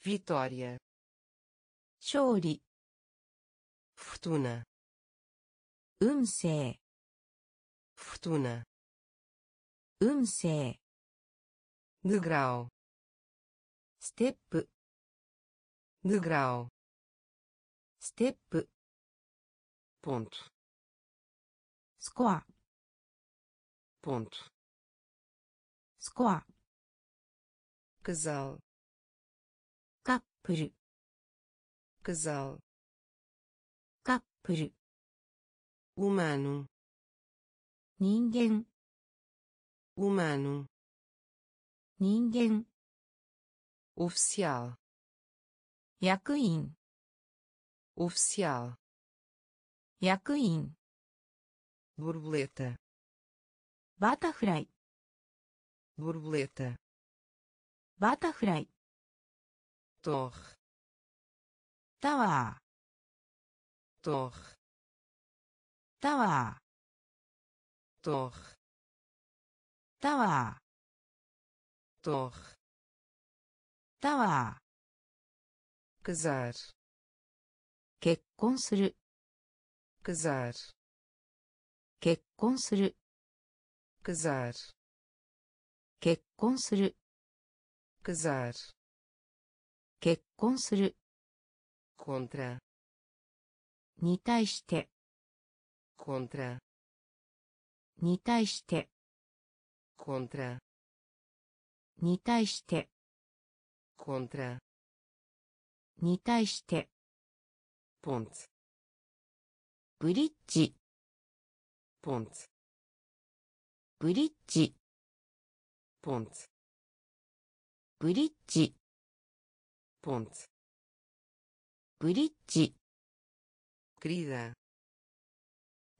vitória. 勝利 fortuna. 運勢 fortuna. 運勢 degrau. Step. Degrau. Step. Ponto. Score. Ponto. Score. Casal. Couple. Casal. Couple. Humano. Ninguém. Humano. Ninguém. Oficial. Yakuin. Oficial. Yakuin. Borboleta. Butterfly. Borboleta. Butterfly. Torre. Tower. Torre. Tower. Torre. Tower. Torre. Tower. Casar. 結婚する casar. 結婚する casar. 結婚する casar. 結婚する contra. に対して contra. に対して contra. に対して contra. に対してポンツブリッジポンツブリッジポンツブリッジポンツブリッジクリーダー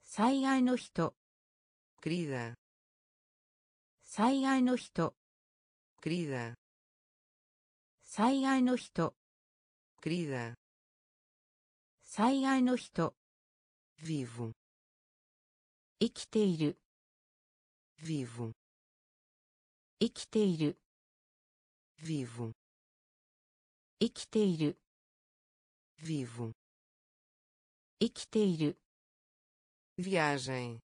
災害の人クリーダー災害の人クリーダー災害の人クリーダー災害の人 vivo 生きている vivo 生きている vivo 生きている vivo 生きている viagem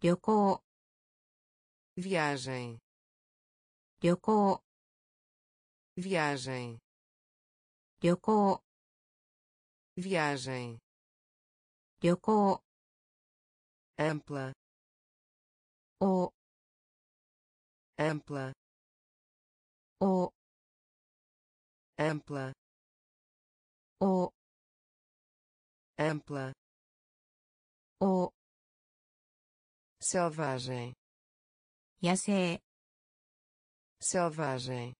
旅行 viagem 旅行 viagem 旅行 viagem 旅行 ampla. O ampla. O ampla, o, ampla, o, selvagem, selvagem,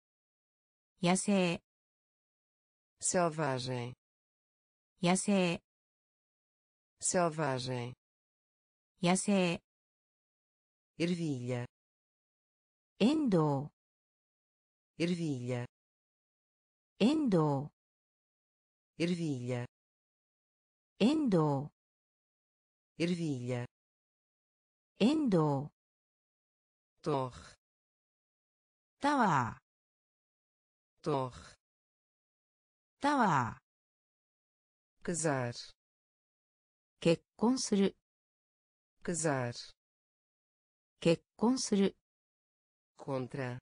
selvagem, selvagem, selvagem, selvagem, selvagem, selvagem, ervilha, endô, ervilha, endô, ervilha, endô, ervilha, endô, tor, tawa, tor, tawa, casar, kekkon suru, casar, kekkon suru, contra,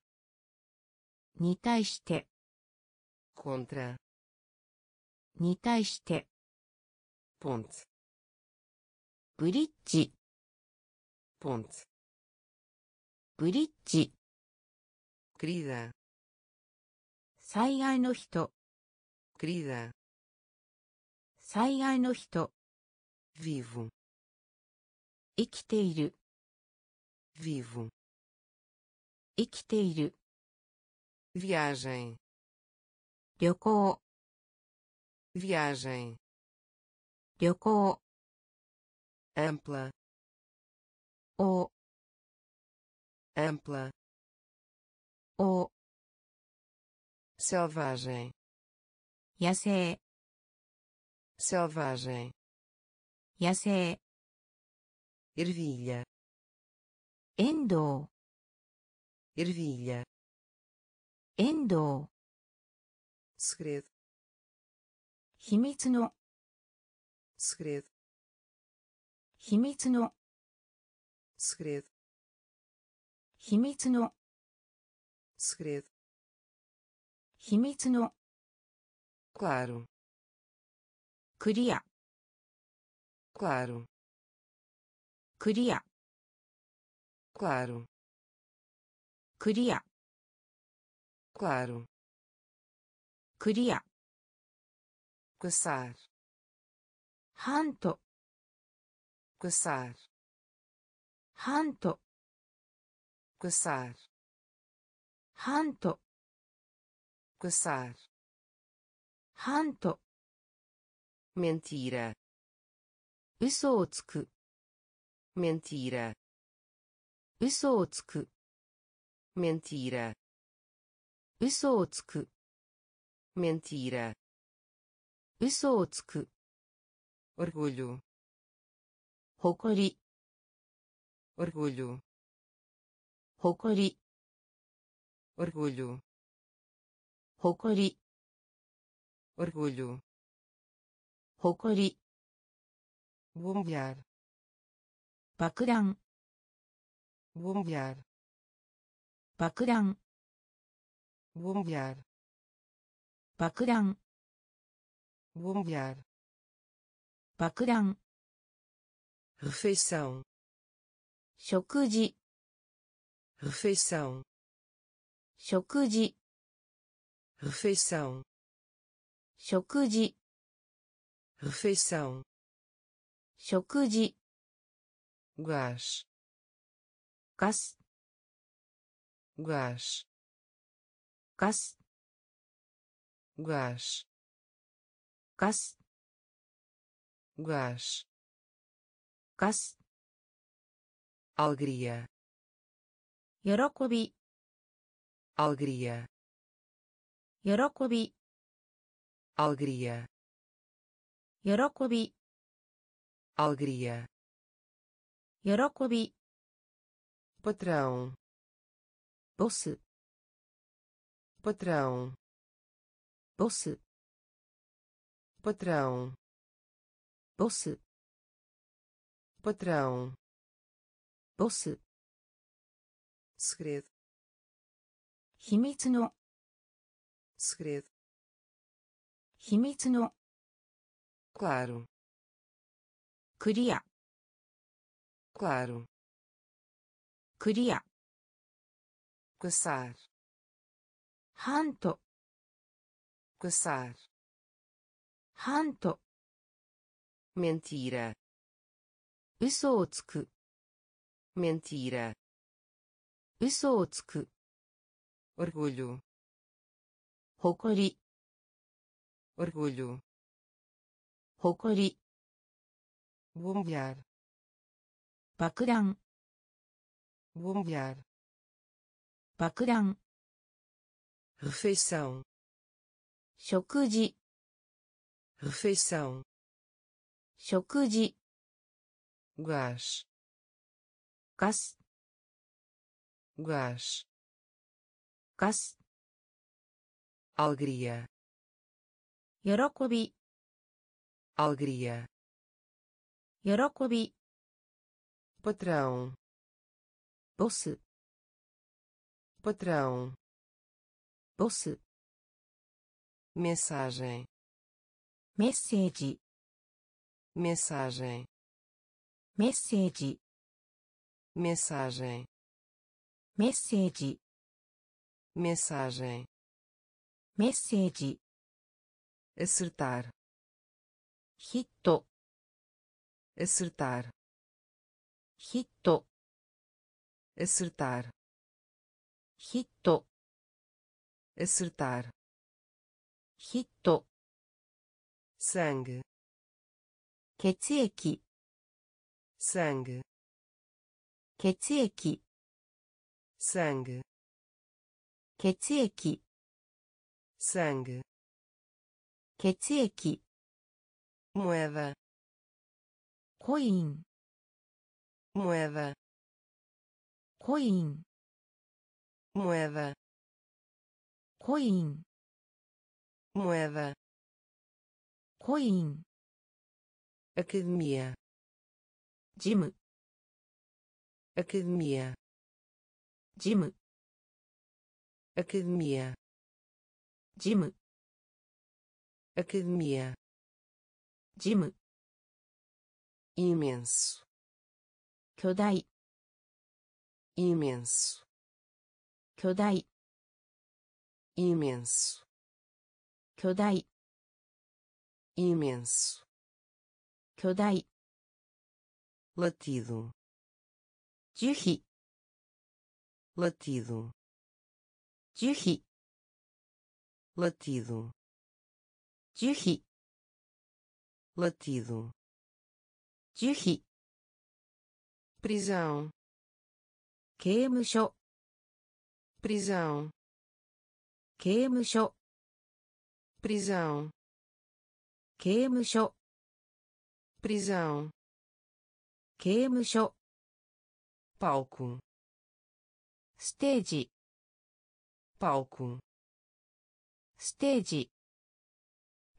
に対して contra に対して pont ブリッジ pont ブリッジ querida 最愛の人 querida 最愛の人 vivo 生きている vivo 生きている viagem, 旅行 viagem, 旅行 ampla, o, ampla, o, selvagem, 野生 selvagem, 野生 ervilha, 遠藤 ervilha, endô, segredo, 秘密の segredo, 秘密の segredo, 秘密の segredo, 秘密の claro, クリア claro, クリア claro, クリア claro, cria, caçar, hanto, caçar, hanto, caçar, hanto, caçar, hanto, mentira, uso o tsuku, mentira, uso o tsuku, mentira. 嘘をつく mentira 嘘をつく orgulho 誇り orgulho 誇り orgulho 誇り orgulho 誇り bombear 爆弾 bombear 爆弾 bombear, bakuran, bombear, bakuran, refeição, 食事 refeição, 食事 refeição, 食事 refeição, 食事 gás, gás, gás gás, gás, gás, gás, gás, alegria, yorokobi, alegria, yorokobi, alegria, yorokobi, alegria, yorokobi, patrão, boss. Patrão, boss, patrão, boss, patrão, boss, segredo, 秘密の segredo, 秘密の claro, クリア claro, クリア caçar, hanto, Caçar. Hanto. Mentira. Uso o tsuku. Mentira. Uso o tsuku. Orgulho. Hokori. Orgulho. Hokori. Bombear. Bakuran. Bombear. Bakuran. Refeição. Shokuji. Refeição. Shokuji. Gás. Gás. Gás. Gás. Alegria. Yorokobi. Alegria. Yorokobi. Patrão. Boss. Patrão. Boss. Mensagem. Message. Mensagem. Message. Mensagem. Message. Mensagem. Message. Acertar. Hit. Acertar. Hit. Acertar. Hit. Acertar. Hit. Sangue. Ketsueki. Sangue. Ketsueki. Sangue. Ketsueki. Sangue. Ketsueki. Moeda. Coin. Moeda. Coin. Moeda. Coin. Moeda. Coin. Academia. Gym. Academia. Gym. Academia. Gym. Academia. Gym. Imenso. Kyodai. Imenso. Kyodai. Imenso. Kyodai. Imenso. Kyodai. Latido. Juhi. Latido. Juhi. Latido. Juhi. Latido. Juhi. Prisão. Kemusho. Prisão. Kemusho. Prisão. Kemusho. Prisão. Kemusho. Palco. Stage. Palco. Stage.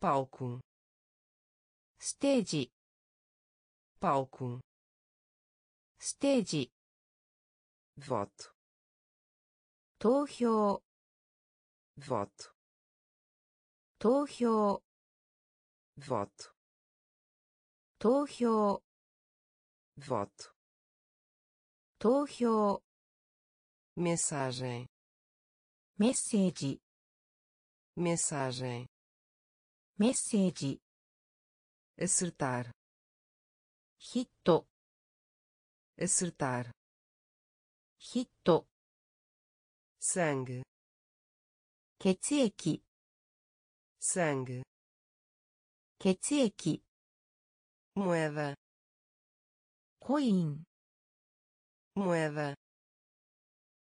Palco. Stage. Palco. Stage. Voto. Tohyo. Voto. Tohyo. Voto. Tohyo. Voto. Tohyo. Mensagem. Message. Mensagem. Message. Acertar. Hit. Acertar. Hit. Sangue. Ketsueki. Sangue. Ketsueki. Moeda. Coin. Moeda.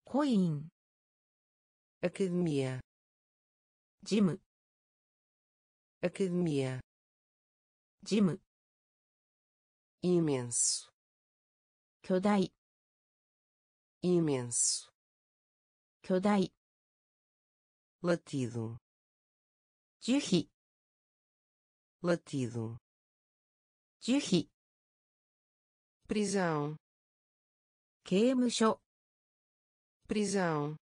Coin. Academia. Gym. Academia. Gym. Imenso. Kyodai. Imenso. Kyodai. Latido. Juhi. Latido. Juhi. Prisão. Kemusho. Prisão.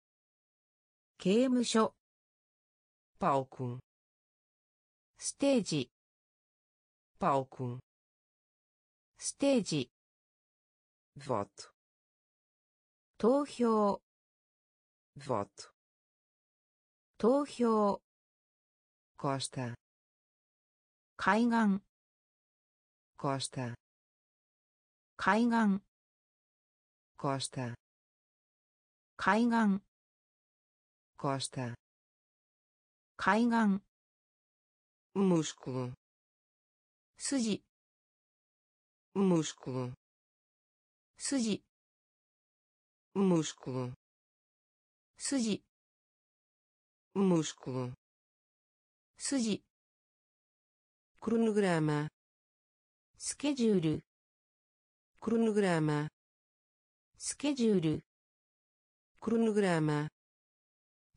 Kemusho. Palco. Stage. Palco. Stage. Voto. Tohyo. Voto. Tohyo. costa, kaigan, costa, kaigan, costa, kaigan, costa, kaigan, músculo, suji, músculo, suji, músculo, suji músculo, suji, cronograma, schedule, cronograma, schedule, cronograma,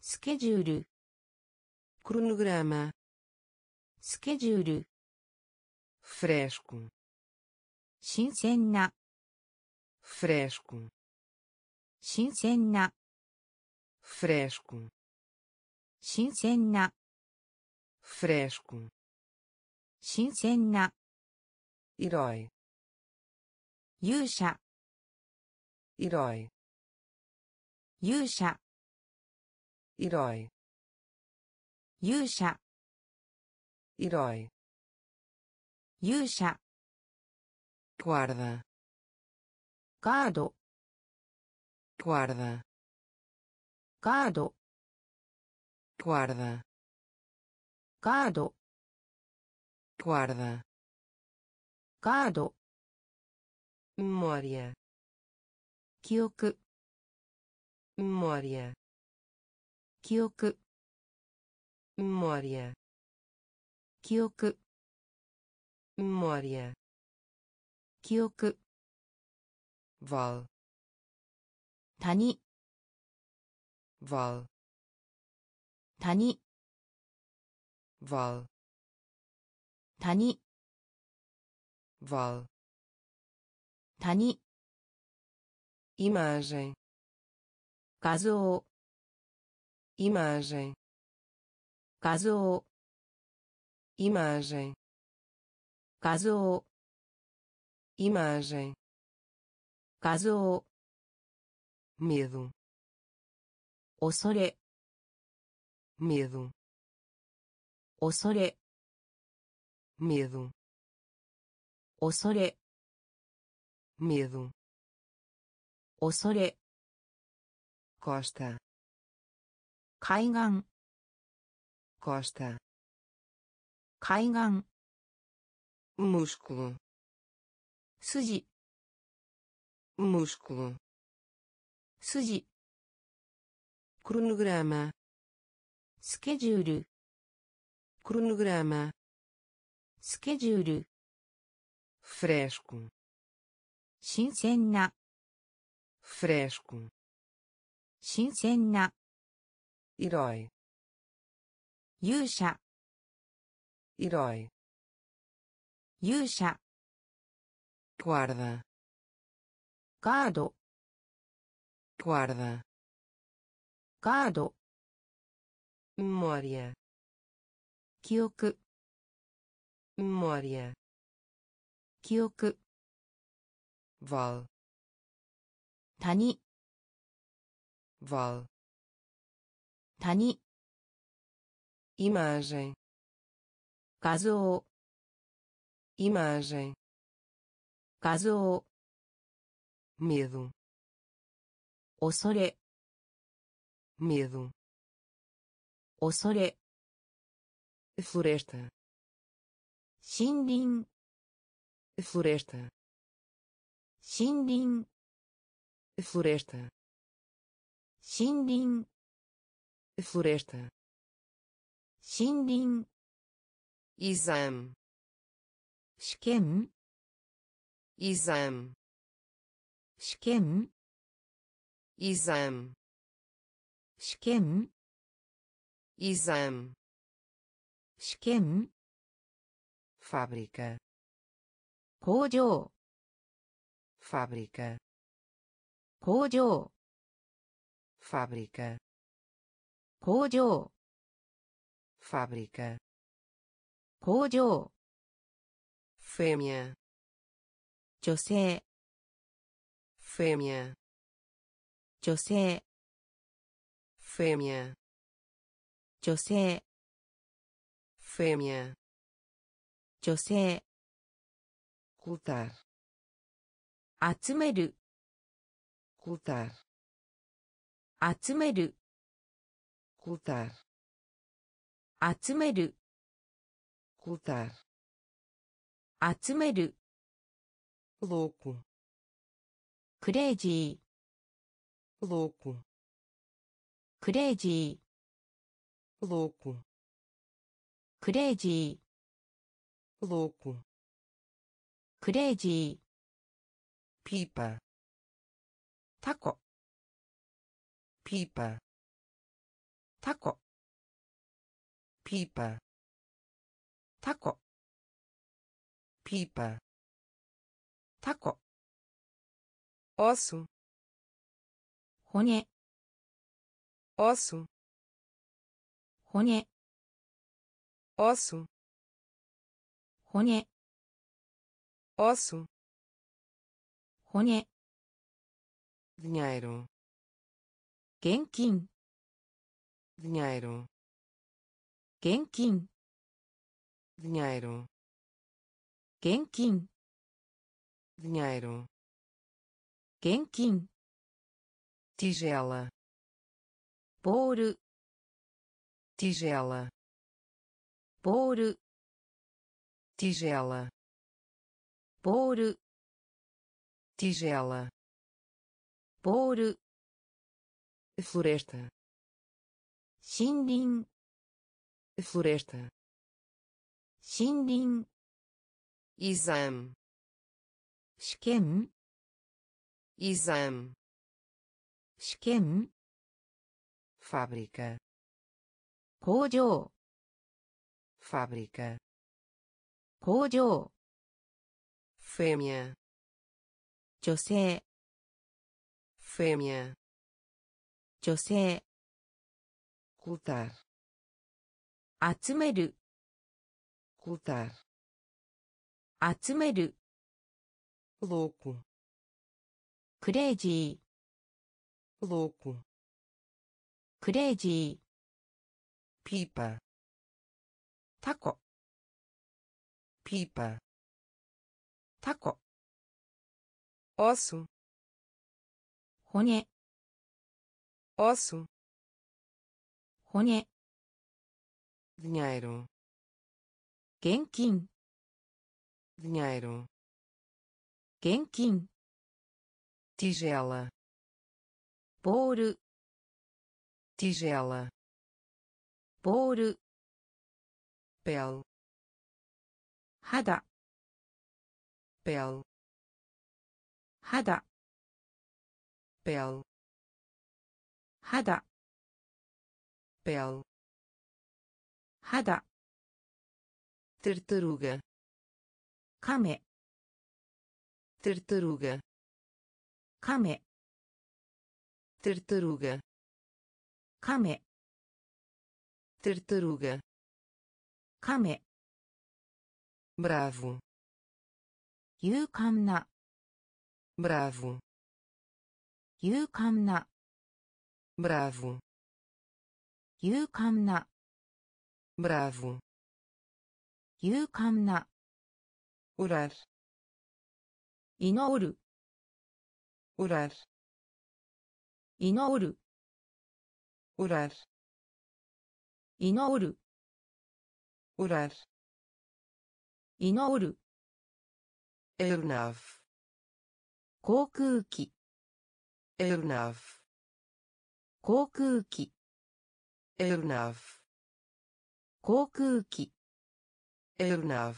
schedule, cronograma, schedule, fresco, 新鮮な fresco, 新鮮な fresco, 新鮮な fresco, 新鮮な herói, 勇者 herói, 勇者 herói, 勇者 herói, 勇者 guarda, ガード guarda, ガード guarda, guardo, guarda, guardo, memória, kioku, memória, kioku, memória, kioku, memória, kioku, val, tani, val谷 val 谷 val 谷 imagem 画像 imagem 画像 imagem 画像 imagem 画像 medo 恐れ medo, osore, medo, osore, medo, osore, costa, kaigan, costa, kaigan, músculo, suji, músculo, suji, cronogramaスケジュール cronograma スケジュール fresco 新鮮な fresco 新鮮な herói 勇者 herói 勇者 guarda ガード guarda ガード memória, kioku, memória, kioku, val, tani, val, tani, imagem, 画像 imagem, 画像 medo, 恐れ medo.恐れ floresta 森林 floresta 森林 floresta 森林 floresta 森林 exame 試験 exame 試験 exame 試験exame, 試験 fábrica, 工場 fábrica, 工場 fábrica, 工場 fábrica, 工場 fêmea, 女性 fêmea, 女性 fêmea女性 fêmea, 女性 juntar, 集める juntar, 集める juntar, 集める juntar, 集める louco, クレイジー louco, クレイジー louco, クレイジーlouco, crazy, pipa, taco, pipa, taco, pipa, taco, pipa, taco, osso, hone, osso, hone, osso.骨 osso 骨 dinheiro 現金 dinheiro 現金 dinheiro 現金 dinheiro 現金 tigela ボール tigela ボールtigela, bowl, tigela, bowl, floresta, shinrin, floresta, shinrin, exame, shiken, exame, shiken, fábrica, 工場 fábrica工場 fêmea 女性 fêmea 女性 juntar 集める juntar 集める louco クレイジー louco クレイジー pipa タコpipa, taco, osso, hone, osso, hone, dinheiro, 現金 dinheiro, 現金 tigela, ボール tigela, ボール pele.肌 pele 肌 pele 肌 pele 肌 tartaruga カメ tartaruga カメ tartaruga カメ tartaruga カメbravo, 勇敢な bravo, 勇敢な bravo, 勇敢な bravo, 勇敢な orar, 祈る orar, 祈る orar, 祈る orar祈る aeronave 航空機 aeronave 航空機 aeronave 航空機 aeronave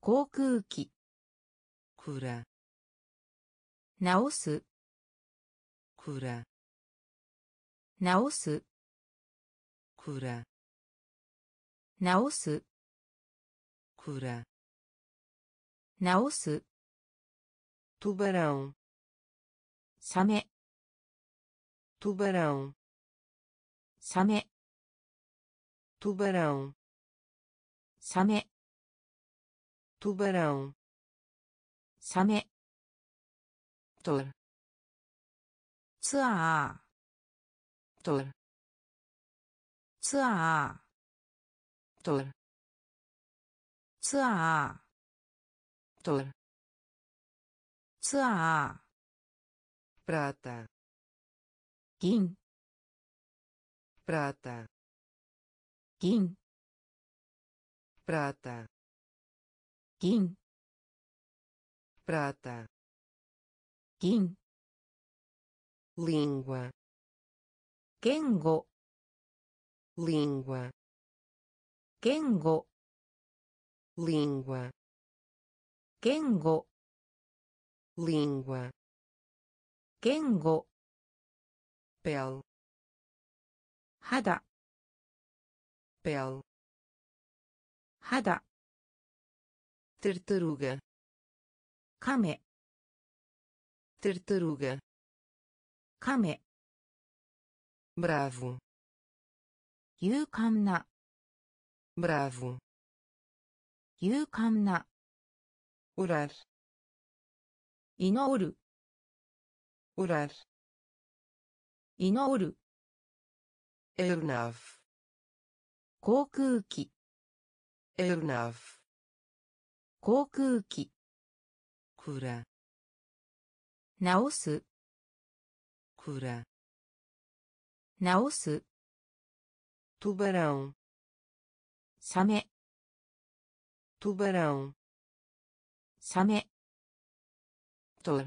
航空機 cura 直す cura 直す cura 直すcura, 直す tubarão, サメ tubarão, サメ tubarão, サメ tubarão, サメ tour, ツアー tour, ツアートルツアートルツアープラタ銀プラタ銀プラタ銀プラタ銀língua gengo língua gengo língua gengo língua gengo pele hada pele hada tartaruga kame tartaruga kame bravo勇敢な bravo 勇敢な orar 祈る orar 祈る aeronave 航空機 aeronave 航空機 cura 直す cura 直す tubarão サメ tubarão サメ tour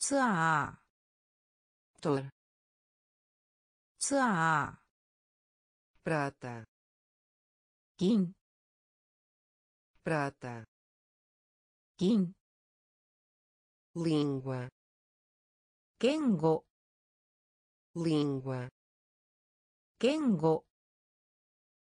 ツアー tour ツアー prata 銀 prata 銀 língua 言語 língua 言語